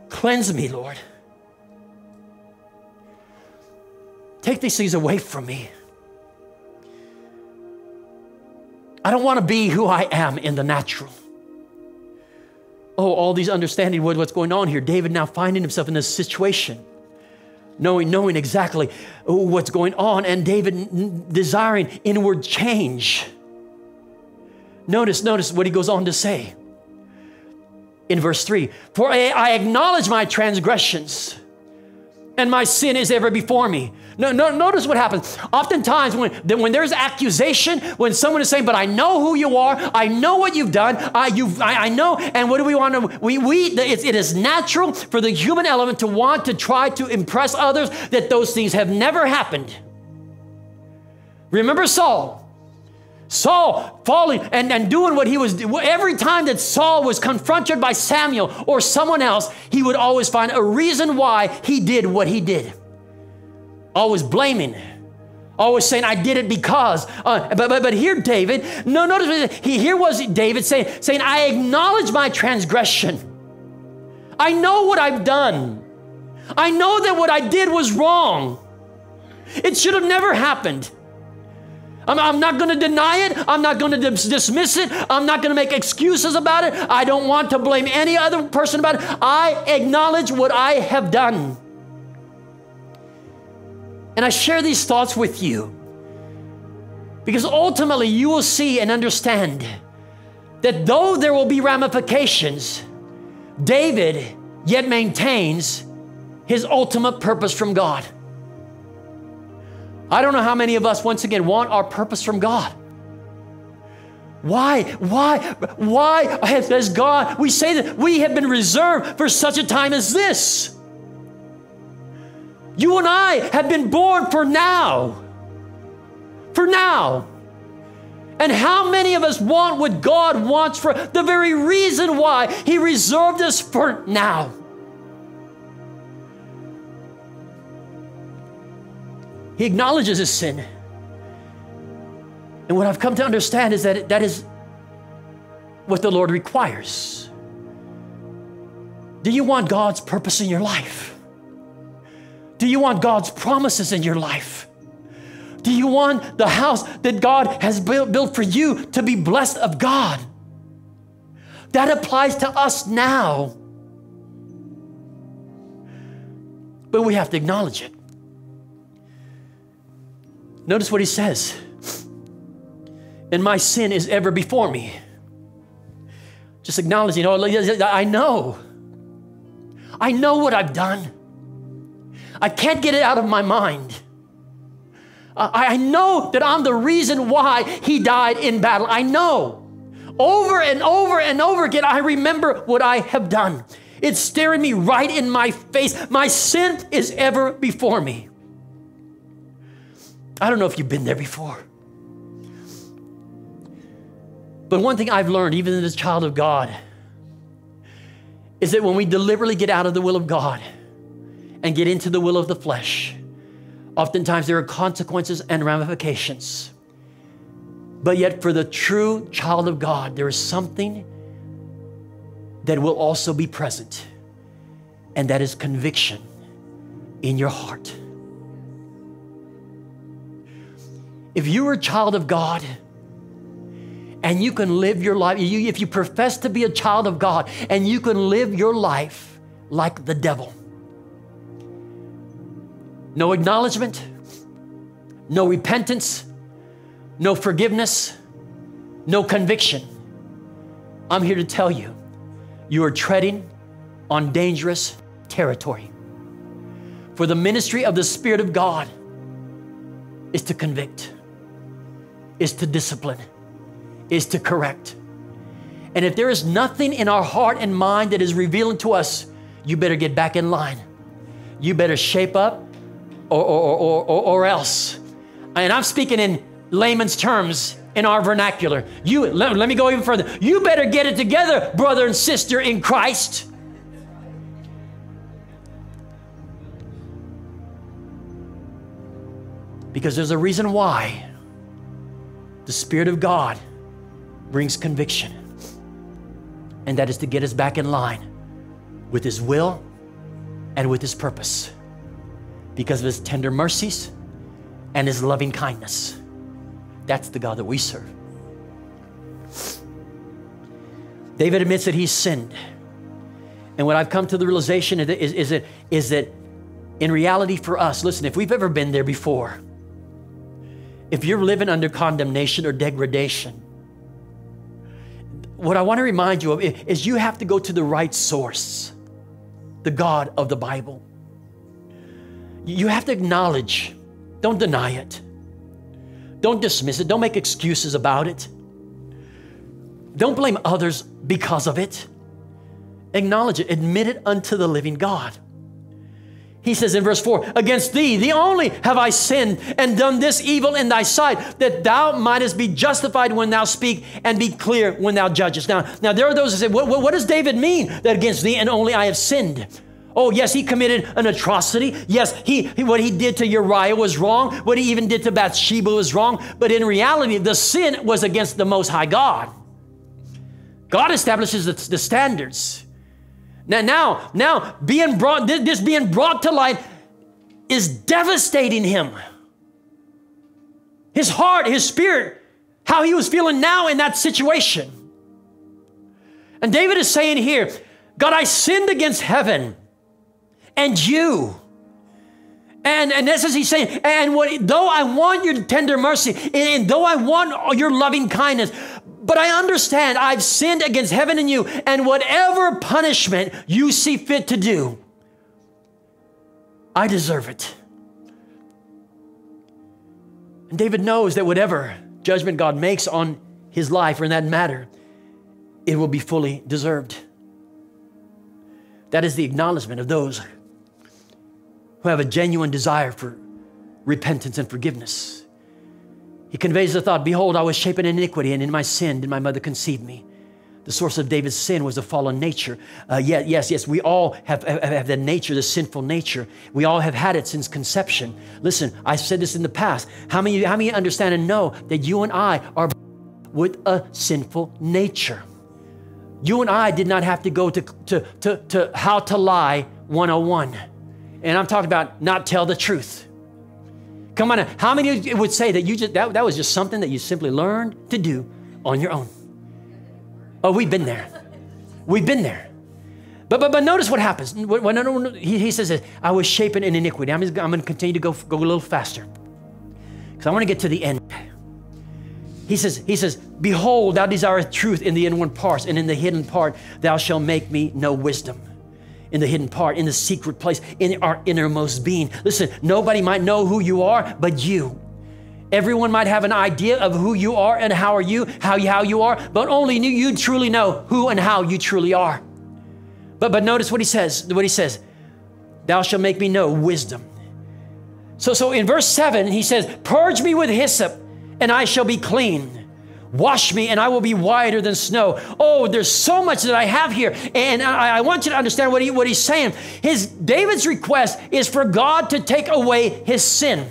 cleanse me, Lord. Take these things away from me. I don't want to be who I am in the natural. Oh, all these understanding what's going on here. David now finding himself in this situation, knowing, knowing exactly what's going on, and David desiring inward change. Notice, notice what he goes on to say in verse three. For I, I acknowledge my transgressions, and my sin is ever before me. No, no, notice what happens. Oftentimes when, when there's accusation, when someone is saying, but I know who you are, I know what you've done, I, you've, I, I know, and what do we want to, we, we, it, it is natural for the human element to want to try to impress others that those things have never happened. Remember Saul. Saul falling and, and doing what he was doing. Every time that Saul was confronted by Samuel or someone else, he would always find a reason why he did what he did. Always blaming, always saying, I did it because. Uh, but, but, but here David, no, notice, he, here was David saying, saying, I acknowledge my transgression. I know what I've done. I know that what I did was wrong. It should have never happened. I'm, I'm not going to deny it. I'm not going to dis- dismiss it. I'm not going to make excuses about it. I don't want to blame any other person about it. I acknowledge what I have done. And I share these thoughts with you because ultimately you will see and understand that though there will be ramifications, David yet maintains his ultimate purpose from God. I don't know how many of us, once again, want our purpose from God. Why, why, why has God, we say that we have been reserved for such a time as this. You and I have been born for now, for now. And how many of us want what God wants for the very reason why He reserved us for now? He acknowledges his sin. And what I've come to understand is that that is what the Lord requires. Do you want God's purpose in your life? Do you want God's promises in your life? Do you want the house that God has built, built for you to be blessed of God? That applies to us now. But we have to acknowledge it. Notice what he says. And my sin is ever before me. Just acknowledging, oh, I know. I know what I've done. I can't get it out of my mind. I know that I'm the reason why he died in battle. I know. Over and over and over again, I remember what I have done. It's staring me right in my face. My sin is ever before me. I don't know if you've been there before. But one thing I've learned, even as a child of God, is that when we deliberately get out of the will of God and get into the will of the flesh, oftentimes there are consequences and ramifications. But yet for the true child of God, there is something that will also be present, and that is conviction in your heart. If you are a child of God and you can live your life, you, if you profess to be a child of God and you can live your life like the devil. No acknowledgement, no repentance, no forgiveness, no conviction. I'm here to tell you, you are treading on dangerous territory. For the ministry of the Spirit of God is to convict, is to discipline, is to correct. And if there is nothing in our heart and mind that is revealing to us, you better get back in line. You better shape up or, or, or, or, or else. And I'm speaking in layman's terms in our vernacular. You, let, let me go even further. You better get it together, brother and sister in Christ. Because there's a reason why the Spirit of God brings conviction, and that is to get us back in line with His will and with His purpose because of His tender mercies and His loving kindness. That's the God that we serve. David admits that he sinned, and what I've come to the realization is, is, is, that, is that in reality for us, listen, if we've ever been there before, if you're living under condemnation or degradation, what I want to remind you of is you have to go to the right source, the God of the Bible. You have to acknowledge, don't deny it. Don't dismiss it, don't make excuses about it. Don't blame others because of it. Acknowledge it, admit it unto the living God. He says in verse four, against thee, thee only have I sinned and done this evil in thy sight, that thou mightest be justified when thou speak and be clear when thou judgest. Now, now there are those who say, what, what does David mean that against thee and only I have sinned? Oh, yes, he committed an atrocity. Yes, he, he what he did to Uriah was wrong. What he even did to Bathsheba was wrong. But in reality, the sin was against the Most High God. God establishes the, the standards. Now, now, now, being brought, this being brought to light is devastating him. his heart, his spirit, how he was feeling now in that situation. And David is saying here, God, I sinned against heaven and you. And, and this is he's saying, and what, though I want your tender mercy, and, and though I want your loving kindness, but I understand I've sinned against heaven and you, and whatever punishment you see fit to do, I deserve it. And David knows that whatever judgment God makes on his life, or in that matter, it will be fully deserved. That is the acknowledgement of those who have a genuine desire for repentance and forgiveness. He conveys the thought, behold, I was shaped in iniquity, and in my sin did my mother conceive me. The source of David's sin was a fallen nature. Uh, yeah, yes, yes, we all have, have, have that nature, the sinful nature. We all have had it since conception. Listen, I said this in the past. How many, how many understand and know that you and I are with a sinful nature? You and I did not have to go to, to, to, to how to lie one oh one. And I'm talking about not tell the truth. Come on now. How many of you would say that you just that, that was just something that you simply learned to do on your own? Oh, we've been there. We've been there. But but, but notice what happens. When, when he, he says this, I was shapen in iniquity. I'm, just, I'm going to continue to go, go a little faster because I want to get to the end. He says, he says, behold, thou desirest truth in the inward parts, and in the hidden part thou shalt make me know wisdom. In the hidden part, in the secret place, in our innermost being. Listen, nobody might know who you are but you. Everyone might have an idea of who you are and how are you, how you, how you are, but only you truly know who and how you truly are. But, but notice what he says, what he says, thou shalt make me know wisdom. So, so in verse seven, he says, purge me with hyssop and I shall be clean. Wash me and I will be whiter than snow. Oh, there's so much that I have here. And I, I want you to understand what, he, what he's saying. His, David's request is for God to take away his sin.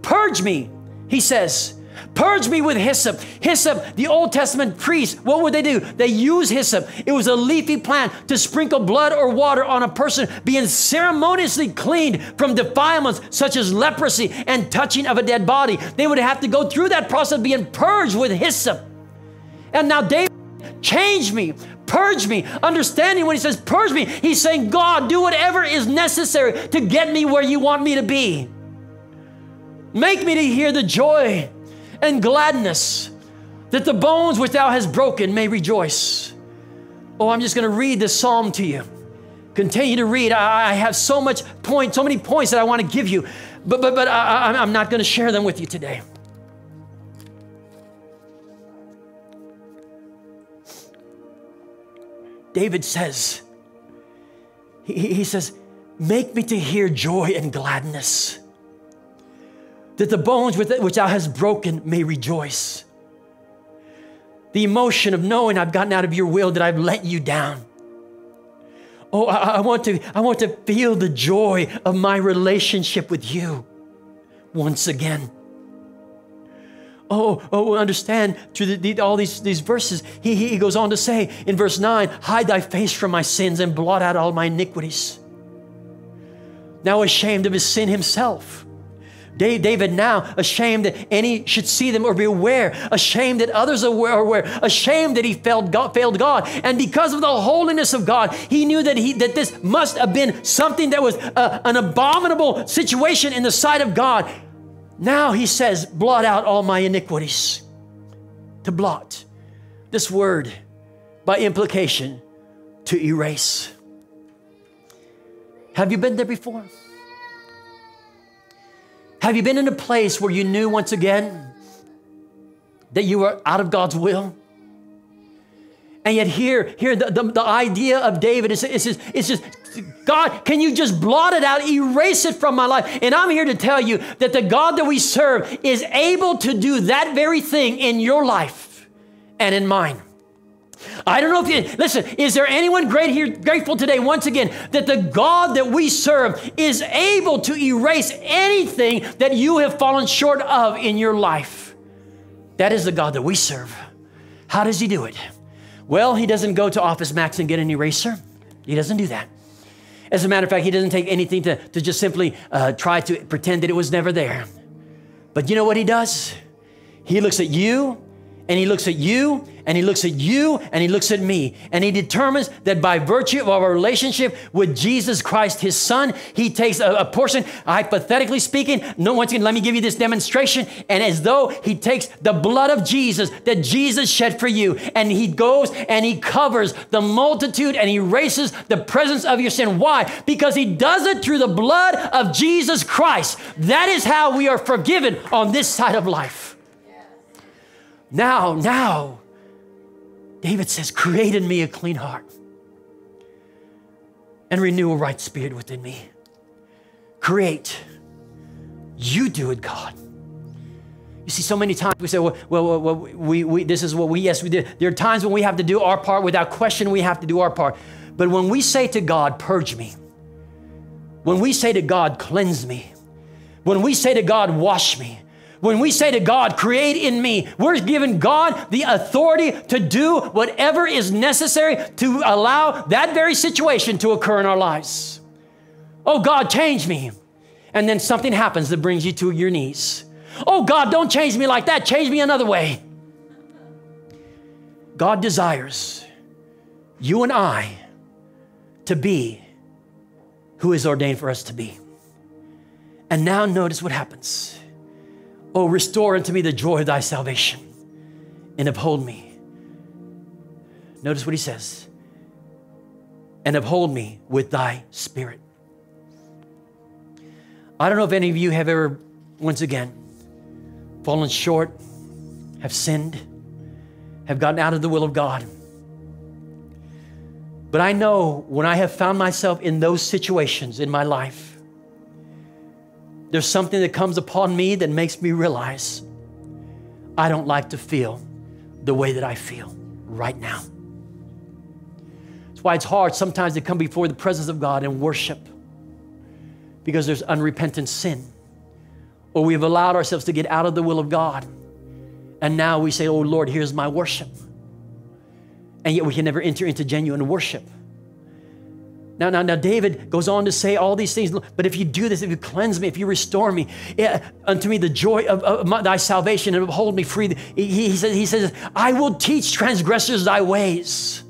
Purge me, he says. Purge me with hyssop. Hyssop, the Old Testament priests, what would they do? They use hyssop. It was a leafy plant to sprinkle blood or water on a person being ceremoniously cleaned from defilements such as leprosy and touching of a dead body. They would have to go through that process of being purged with hyssop. And now David, change me, purge me. Understanding when he says purge me, he's saying, God, do whatever is necessary to get me where you want me to be. Make me to hear the joy and gladness, that the bones which thou hast broken may rejoice. Oh, I'm just going to read this psalm to you. Continue to read. I, I have so much point, so many points that I want to give you, but, but, but I, I'm not going to share them with you today. David says, he, he says, make me to hear joy and gladness, that the bones which thou hast broken may rejoice. The emotion of knowing I've gotten out of your will, that I've let you down. Oh, I, I, want to, I want to feel the joy of my relationship with you once again. Oh, oh, understand through the, the, all these, these verses, he, he goes on to say in verse nine, hide thy face from my sins and blot out all my iniquities. Now ashamed of his sin himself, David now, ashamed that any should see them or be aware, ashamed that others are aware, ashamed that he failed God, failed God. And because of the holiness of God, he knew that, he, that this must have been something that was a, an abominable situation in the sight of God. Now he says, blot out all my iniquities. To blot. This word, by implication, to erase. Have you been there before? Have you been in a place where you knew once again that you were out of God's will? And yet here, here the, the, the idea of David is, is, is, is just, God, can you just blot it out, erase it from my life? And I'm here to tell you that the God that we serve is able to do that very thing in your life and in mine. I don't know if you, listen, is there anyone great here, grateful today, once again, that the God that we serve is able to erase anything that you have fallen short of in your life? That is the God that we serve. How does he do it? Well, he doesn't go to Office Max and get an eraser. He doesn't do that. As a matter of fact, he doesn't take anything to, to just simply uh, try to pretend that it was never there. But you know what he does? He looks at you, and he looks at you, and he looks at you, and he looks at me. And he determines that by virtue of our relationship with Jesus Christ, his son, he takes a, a portion, hypothetically speaking, no, once again, let me give you this demonstration. And as though he takes the blood of Jesus that Jesus shed for you, and he goes and he covers the multitude and erases the presence of your sin. Why? Because he does it through the blood of Jesus Christ. That is how we are forgiven on this side of life. Now, now, David says, create in me a clean heart and renew a right spirit within me. Create. You do it, God. You see, so many times we say, well, well, well we, we, this is what we, yes, we did. There are times when we have to do our part. Without question, we have to do our part. But when we say to God, purge me, when we say to God, cleanse me, when we say to God, wash me, when we say to God, create in me, we're giving God the authority to do whatever is necessary to allow that very situation to occur in our lives. Oh God, change me. And then something happens that brings you to your knees. Oh God, don't change me like that. Change me another way. God desires you and I to be who is ordained for us to be. And now notice what happens. Oh, restore unto me the joy of thy salvation and uphold me. Notice what he says. And uphold me with thy spirit. I don't know if any of you have ever, once again, fallen short, have sinned, have gotten out of the will of God. But I know when I have found myself in those situations in my life, there's something that comes upon me that makes me realize I don't like to feel the way that I feel right now. That's why it's hard sometimes to come before the presence of God and worship, because there's unrepentant sin, or we've allowed ourselves to get out of the will of God. And now we say, oh Lord, here's my worship. And yet we can never enter into genuine worship. Now, now, now, David goes on to say all these things, but if you do this, if you cleanse me, if you restore me, yeah, unto me the joy of, of my, thy salvation and uphold me free. He, he, says, he says, I will teach transgressors thy ways,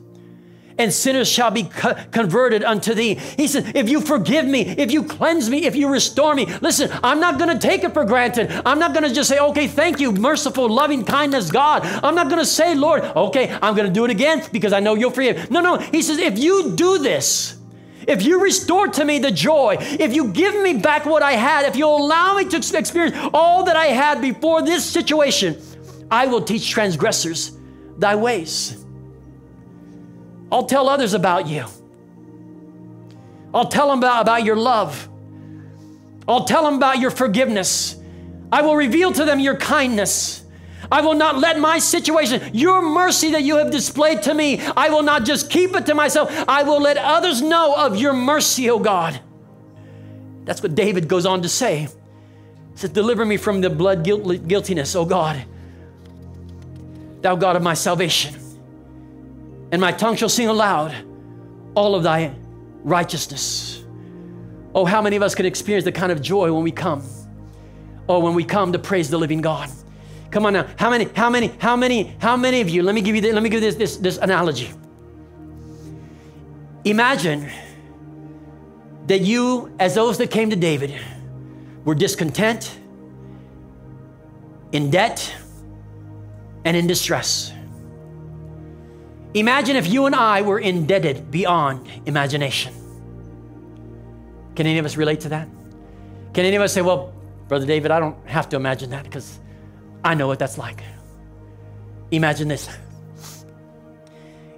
and sinners shall be co converted unto thee. He says, if you forgive me, if you cleanse me, if you restore me. Listen, I'm not going to take it for granted. I'm not going to just say, okay, thank you, merciful, loving kindness, God. I'm not going to say, Lord, okay, I'm going to do it again because I know you'll forgive. No, no. He says, if you do this, if you restore to me the joy, if you give me back what I had, if you allow me to experience all that I had before this situation, I will teach transgressors thy ways. I'll tell others about you. I'll tell them about, about your love. I'll tell them about your forgiveness. I will reveal to them your kindness. I will not let my situation, your mercy that you have displayed to me, I will not just keep it to myself. I will let others know of your mercy, O God. That's what David goes on to say. He says, deliver me from the blood guilt, guiltiness, O God, thou God of my salvation. And my tongue shall sing aloud all of thy righteousness. Oh, how many of us can experience the kind of joy when we come? Oh, when we come to praise the living God. Come on now. How many, how many, how many, how many of you, let me give you, the, let me give you this, this, this analogy. Imagine that you, as those that came to David, were discontent, in debt, and in distress. Imagine if you and I were indebted beyond imagination. Can any of us relate to that? Can any of us say, well, Brother David, I don't have to imagine that because I know what that's like. Imagine this.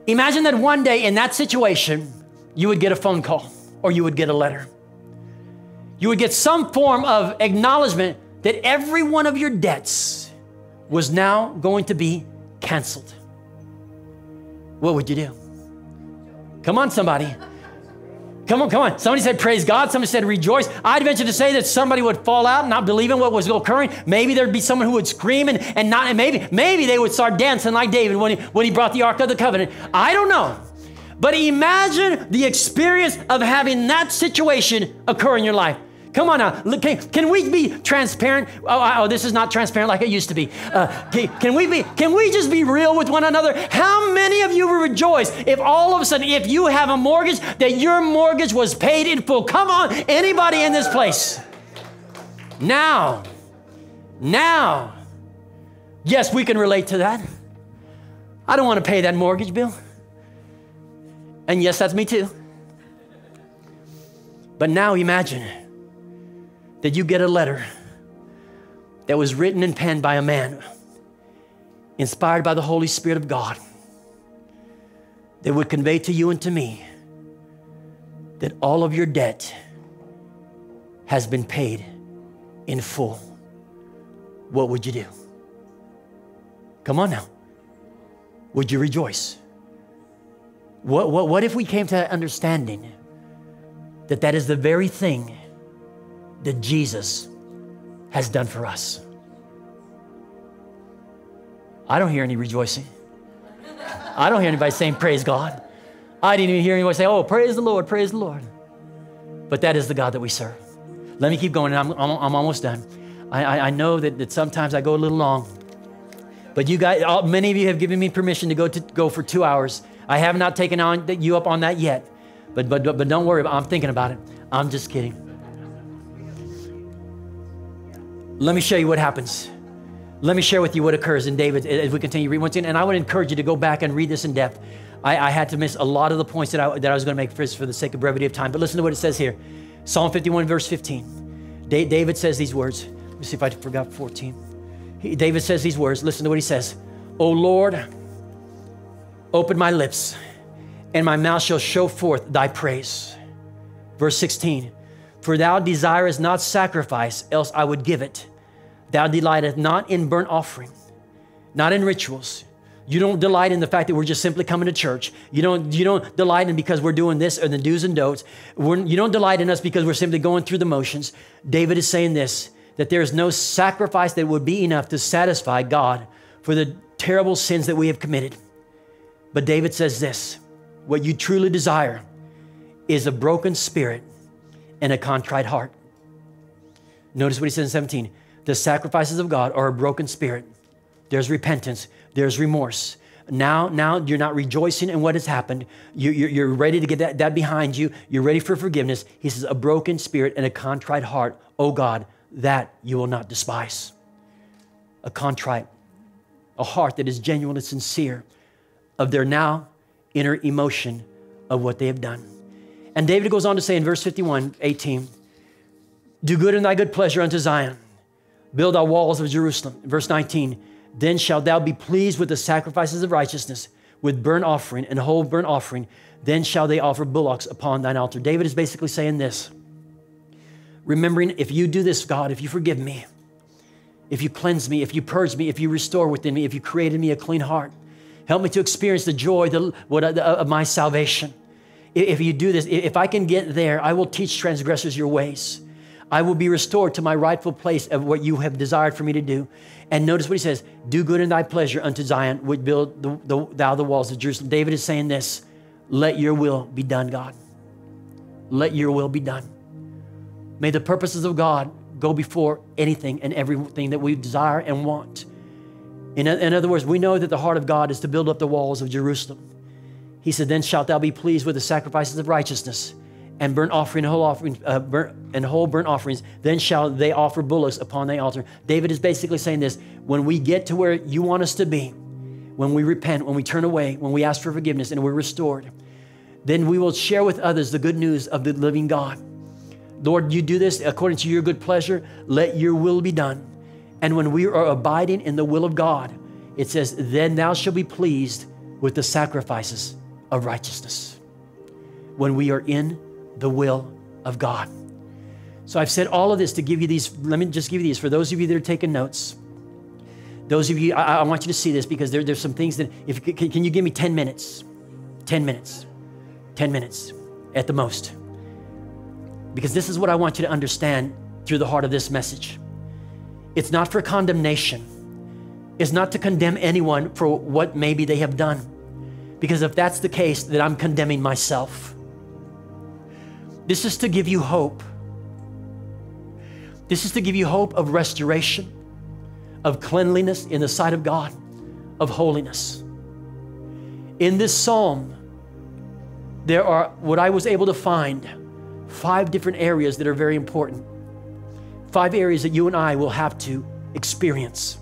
Imagine that one day in that situation, you would get a phone call or you would get a letter. You would get some form of acknowledgement that every one of your debts was now going to be canceled. What would you do? Come on, somebody. Come on, come on. Somebody said, praise God. Somebody said, rejoice. I'd venture to say that somebody would fall out, not believing what was occurring. Maybe there'd be someone who would scream and, and not, and maybe, maybe they would start dancing like David when he, when he brought the Ark of the Covenant. I don't know. But imagine the experience of having that situation occur in your life. Come on now, look, can, can we be transparent? Oh, oh, this is not transparent like it used to be. Uh, can, can we be, can we just be real with one another? How many of you will rejoice if all of a sudden, if you have a mortgage, that your mortgage was paid in full? Come on, anybody in this place? Now, now, yes, we can relate to that. I don't want to pay that mortgage bill. And yes, that's me too. But now imagine that you get a letter that was written and penned by a man inspired by the Holy Spirit of God that would convey to you and to me that all of your debt has been paid in full. What would you do? Come on now. Would you rejoice? What, what, what if we came to that understanding that that is the very thing that Jesus has done for us? I don't hear any rejoicing. I don't hear anybody saying, praise God. I didn't even hear anybody say, oh, praise the Lord, praise the Lord. But that is the God that we serve. Let me keep going. I'm, I'm, I'm almost done. I, I, I know that, that sometimes I go a little long. But you guys, all, many of you have given me permission to go to go for two hours. I have not taken on you up on that yet, but but but don't worry. I'm thinking about it. I'm just kidding. Let me show you what happens. Let me share with you what occurs in David as we continue reading once again. And I would encourage you to go back and read this in depth. I, I had to miss a lot of the points that I that I was going to make for, for the sake of brevity of time. But listen to what it says here, Psalm fifty-one verse fifteen. Da- David says these words. Let me see if I forgot fourteen. David says these words. Listen to what he says. O Lord, open my lips, and my mouth shall show forth thy praise. Verse sixteen, for thou desirest not sacrifice, else I would give it. Thou delightest not in burnt offering, not in rituals. You don't delight in the fact that we're just simply coming to church. You don't, you don't delight in because we're doing this or the do's and don'ts. We're, you don't delight in us because we're simply going through the motions. David is saying this, that there is no sacrifice that would be enough to satisfy God for the terrible sins that we have committed. But David says this, what you truly desire is a broken spirit and a contrite heart. Notice what he says in seventeen, the sacrifices of God are a broken spirit. There's repentance, there's remorse. Now, now you're not rejoicing in what has happened. You, you're, you're ready to get that, that behind you. You're ready for forgiveness. He says, a broken spirit and a contrite heart, oh God, that you will not despise. A contrite, a heart that is genuine and sincere of their now inner emotion of what they have done. And David goes on to say in verse fifty-one, eighteen, do good in thy good pleasure unto Zion. Build thy walls of Jerusalem. Verse nineteen, then shalt thou be pleased with the sacrifices of righteousness, with burnt offering and whole burnt offering. Then shall they offer bullocks upon thine altar. David is basically saying this, remembering, if you do this, God, if you forgive me, if you cleanse me, if you purge me, if you restore within me, if you created me a clean heart, help me to experience the joy the, what, uh, of my salvation. If you do this, if I can get there, I will teach transgressors your ways. I will be restored to my rightful place of what you have desired for me to do. And notice what he says, do good in thy pleasure unto Zion, would build the, the, thou the walls of Jerusalem. David is saying this, let your will be done, God. Let your will be done. May the purposes of God go before anything and everything that we desire and want. In, in other words, we know that the heart of God is to build up the walls of Jerusalem. He said, then shalt thou be pleased with the sacrifices of righteousness and burnt offering and whole offering, uh, burnt, and whole burnt offerings. Then shall they offer bullocks upon thy altar. David is basically saying this, when we get to where you want us to be, when we repent, when we turn away, when we ask for forgiveness and we're restored, then we will share with others the good news of the living God. Lord, you do this according to your good pleasure. Let your will be done. And when we are abiding in the will of God, it says, then thou shalt be pleased with the sacrifices of righteousness. When we are in the will of God. So I've said all of this to give you these, let me just give you these. For those of you that are taking notes, those of you, I, I want you to see this because there, there's some things that, if can, can you give me ten minutes? ten minutes, ten minutes at the most. Because this is what I want you to understand through the heart of this message. It's not for condemnation. It's not to condemn anyone for what maybe they have done. Because if that's the case, then I'm condemning myself. This is to give you hope This is to give you hope of restoration, of cleanliness in the sight of God, of holiness. In this psalm, there are, what I was able to find, five different areas that are very important. Five areas that you and I will have to experience.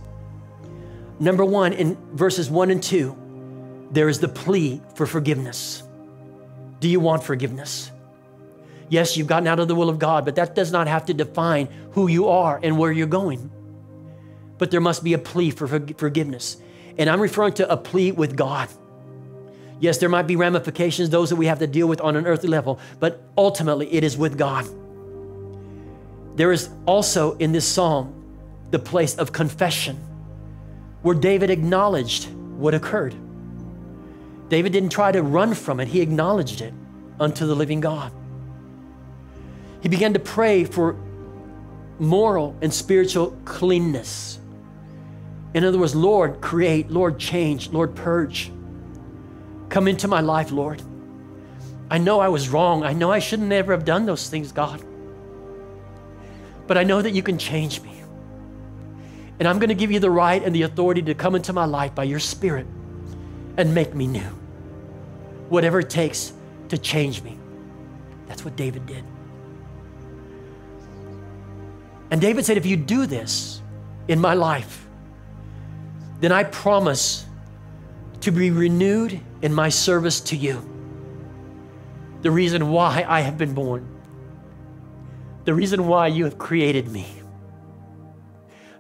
Number one, in verses one and two, there is the plea for forgiveness. Do you want forgiveness? Yes, you've gotten out of the will of God, but that does not have to define who you are and where you're going. But there must be a plea for forgiveness. And I'm referring to a plea with God. Yes, there might be ramifications, those that we have to deal with on an earthly level, but ultimately it is with God. There is also in this psalm the place of confession, where David acknowledged what occurred. David didn't try to run from it. He acknowledged it unto the living God. He began to pray for moral and spiritual cleanness. In other words, Lord, create, Lord, change, Lord, purge. Come into my life, Lord. I know I was wrong. I know I should never have done those things, God. But I know that you can change me. And I'm going to give you the right and the authority to come into my life by your Spirit and make me new. Whatever it takes to change me. That's what David did. And David said, if you do this in my life, then I promise to be renewed in my service to you. The reason why I have been born. The reason why you have created me.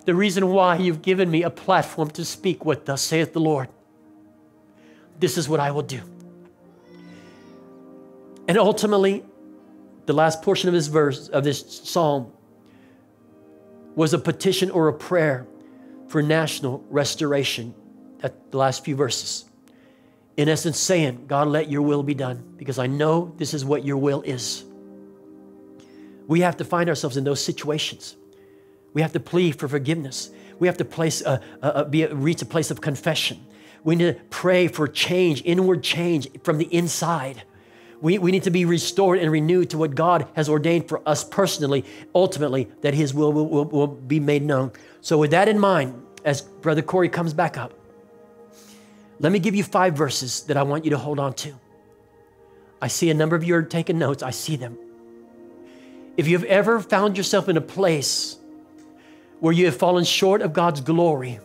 The reason why you've given me a platform to speak what thus saith the Lord. This is what I will do. And ultimately, the last portion of this verse, of this psalm, was a petition or a prayer for national restoration at the last few verses. In essence saying, God, let your will be done, because I know this is what your will is. We have to find ourselves in those situations. We have to plead for forgiveness. We have to place a, a, a, be a, reach a place of confession. We need to pray for change, inward change from the inside. We, we need to be restored and renewed to what God has ordained for us personally, ultimately, that His will will, will, will be made known. So with that in mind, as Brother Corey comes back up, let me give you five verses that I want you to hold on to. I see a number of you are taking notes. I see them. If you've ever found yourself in a place where you have fallen short of God's glory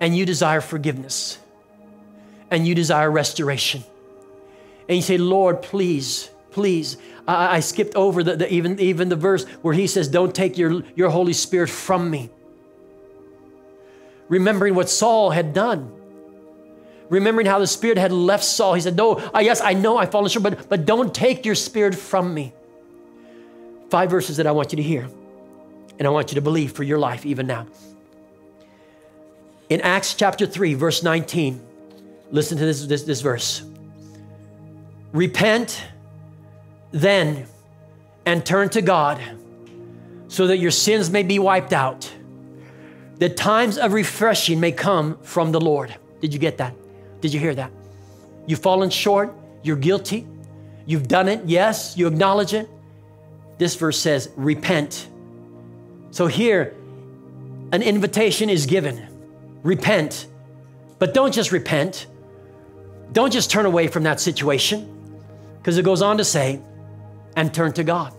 and you desire forgiveness and you desire restoration and you say, Lord, please, please, I, I skipped over the, the, even, even the verse where he says, don't take your, your Holy Spirit from me. Remembering what Saul had done, remembering how the Spirit had left Saul, he said, no, I, yes, I know I've fallen short, but, but don't take your Spirit from me. Five verses that I want you to hear. And I want you to believe for your life even now. In Acts chapter three, verse nineteen, listen to this, this, this verse. Repent then and turn to God so that your sins may be wiped out, that times of refreshing may come from the Lord. Did you get that? Did you hear that? You've fallen short. You're guilty. You've done it. Yes, you acknowledge it. This verse says, repent. So here, an invitation is given. Repent. But don't just repent. Don't just turn away from that situation, because it goes on to say, and turn to God.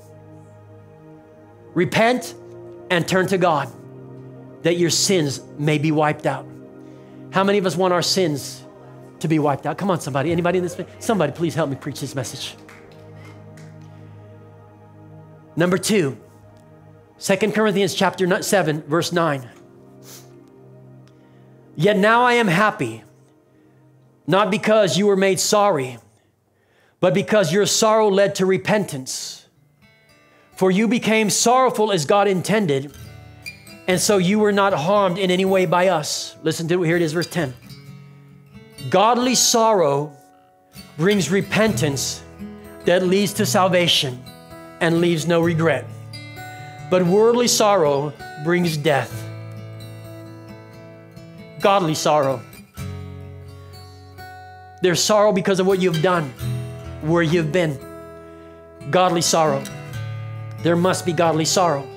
Repent and turn to God, that your sins may be wiped out. How many of us want our sins to be wiped out? Come on, somebody. Anybody in this? Somebody, please help me preach this message. Number two. Second Corinthians chapter seven, verse nine. Yet now I am happy, not because you were made sorry, but because your sorrow led to repentance. For you became sorrowful as God intended, and so you were not harmed in any way by us. Listen to it, here it is, verse ten. Godly sorrow brings repentance that leads to salvation and leaves no regret. But worldly sorrow brings death. Godly sorrow. There's sorrow because of what you've done, where you've been. Godly sorrow. There must be godly sorrow.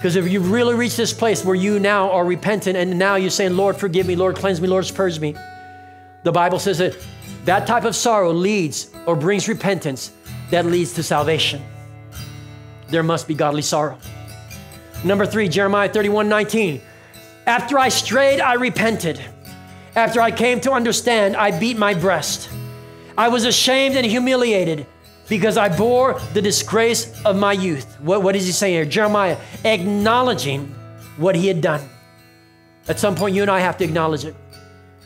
Because if you've really reached this place where you now are repentant and now you're saying, Lord, forgive me, Lord, cleanse me, Lord, purge me. The Bible says that that type of sorrow leads or brings repentance that leads to salvation. There must be godly sorrow. Number three, Jeremiah thirty-one nineteen. After I strayed, I repented. After I came to understand, I beat my breast. I was ashamed and humiliated because I bore the disgrace of my youth. What, what is he saying here? Jeremiah acknowledging what he had done. At some point, you and I have to acknowledge it.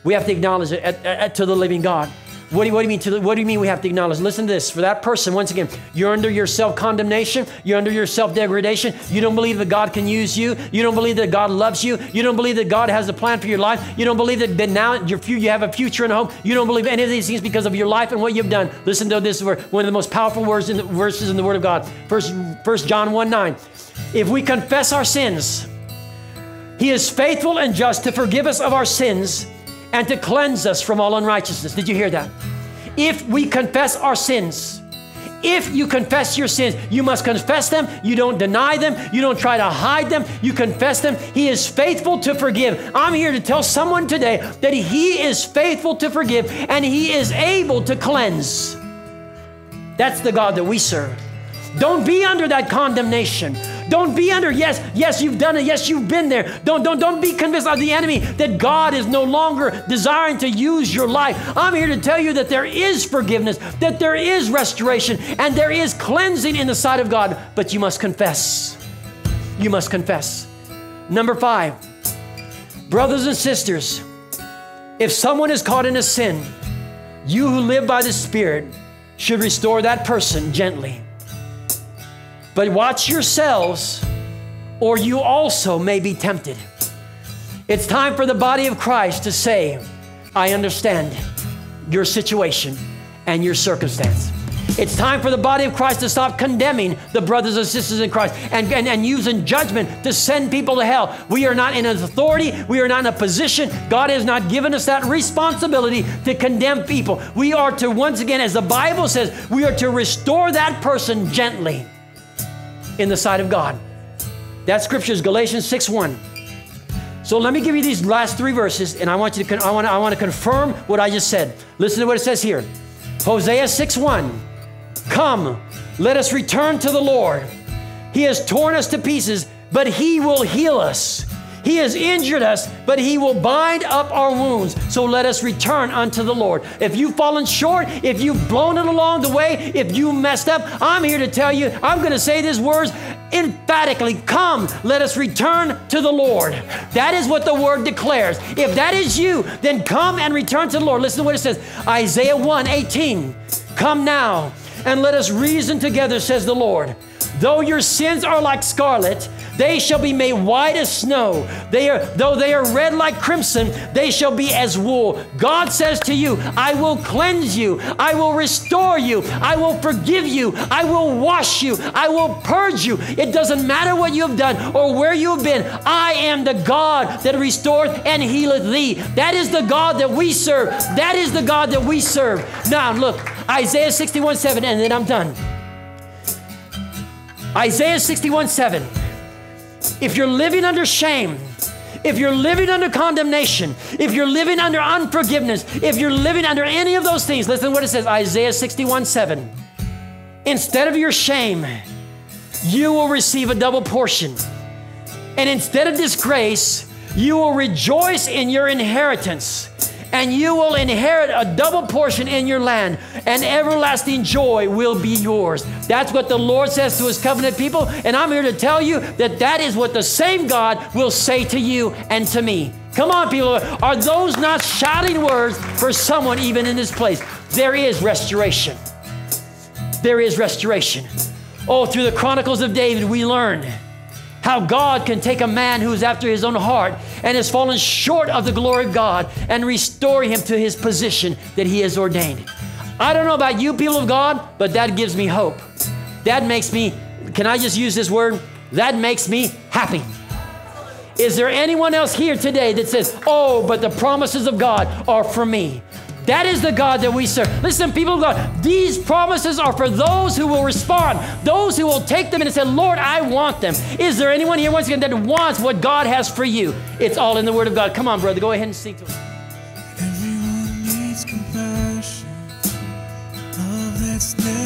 We have to acknowledge it at, at, to the living God. What do, you, what, do you mean to the, what do you mean we have to acknowledge? Listen to this. For that person, once again, you're under your self-condemnation. You're under your self-degradation. You don't believe that God can use you. You don't believe that God loves you. You don't believe that God has a plan for your life. You don't believe that now you're, you have a future and hope. You don't believe any of these things because of your life and what you've done. Listen to this. One of the most powerful words in the, verses in the Word of God. First John one nine. If we confess our sins, He is faithful and just to forgive us of our sins and to cleanse us from all unrighteousness. Did you hear that? If we confess our sins, if you confess your sins, you must confess them. You don't deny them. You don't try to hide them. You confess them. He is faithful to forgive. I'm here to tell someone today that He is faithful to forgive and He is able to cleanse. That's the God that we serve. Don't be under that condemnation. Don't be under, yes, yes, you've done it. Yes, you've been there. Don't, don't, don't be convinced of the enemy that God is no longer desiring to use your life. I'm here to tell you that there is forgiveness, that there is restoration, and there is cleansing in the sight of God. But you must confess. You must confess. Number five, brothers and sisters, if someone is caught in a sin, you who live by the Spirit should restore that person gently. But watch yourselves, or you also may be tempted. It's time for the body of Christ to say, I understand your situation and your circumstance. It's time for the body of Christ to stop condemning the brothers and sisters in Christ and, and, and using judgment to send people to hell. We are not in an authority. We are not in a position. God has not given us that responsibility to condemn people. We are to, once again, as the Bible says, we are to restore that person gently in the sight of God. That scripture is Galatians six one. So let me give you these last three verses, and I want you to, I want to, I want to confirm what I just said. Listen to what it says here. Hosea six one. Come, let us return to the Lord. He has torn us to pieces, but He will heal us. He has injured us, but He will bind up our wounds. So let us return unto the Lord. If you've fallen short, if you've blown it along the way, if you messed up, I'm here to tell you, I'm going to say these words emphatically. Come, let us return to the Lord. That is what the Word declares. If that is you, then come and return to the Lord. Listen to what it says. Isaiah one eighteen. Come now and let us reason together, says the Lord. Though your sins are like scarlet, they shall be made white as snow. They are, though they are red like crimson, they shall be as wool. God says to you, I will cleanse you. I will restore you. I will forgive you. I will wash you. I will purge you. It doesn't matter what you have done or where you have been. I am the God that restoreth and healeth thee. That is the God that we serve. That is the God that we serve. Now look, Isaiah sixty-one seven, and then I'm done. Isaiah sixty-one seven. If you're living under shame, if you're living under condemnation, if you're living under unforgiveness, if you're living under any of those things, listen to what it says, Isaiah sixty-one seven. Instead of your shame, you will receive a double portion. And instead of disgrace, you will rejoice in your inheritance. And you will inherit a double portion in your land, and everlasting joy will be yours. That's what the Lord says to His covenant people, and I'm here to tell you that that is what the same God will say to you and to me. Come on, people. Are those not shouting words for someone even in this place? There is restoration. There is restoration. Oh, through the Chronicles of David, we learn how God can take a man who is after his own heart and has fallen short of the glory of God and restore him to his position that He has ordained. I don't know about you people of God, but that gives me hope. That makes me, can I just use this word? That makes me happy. Is there anyone else here today that says, oh, but the promises of God are for me? That is the God that we serve. Listen, people of God, these promises are for those who will respond, those who will take them and say, Lord, I want them. Is there anyone here once again that wants what God has for you? It's all in the Word of God. Come on, brother, go ahead and sing to him. Everyone needs compassion. Love that's there.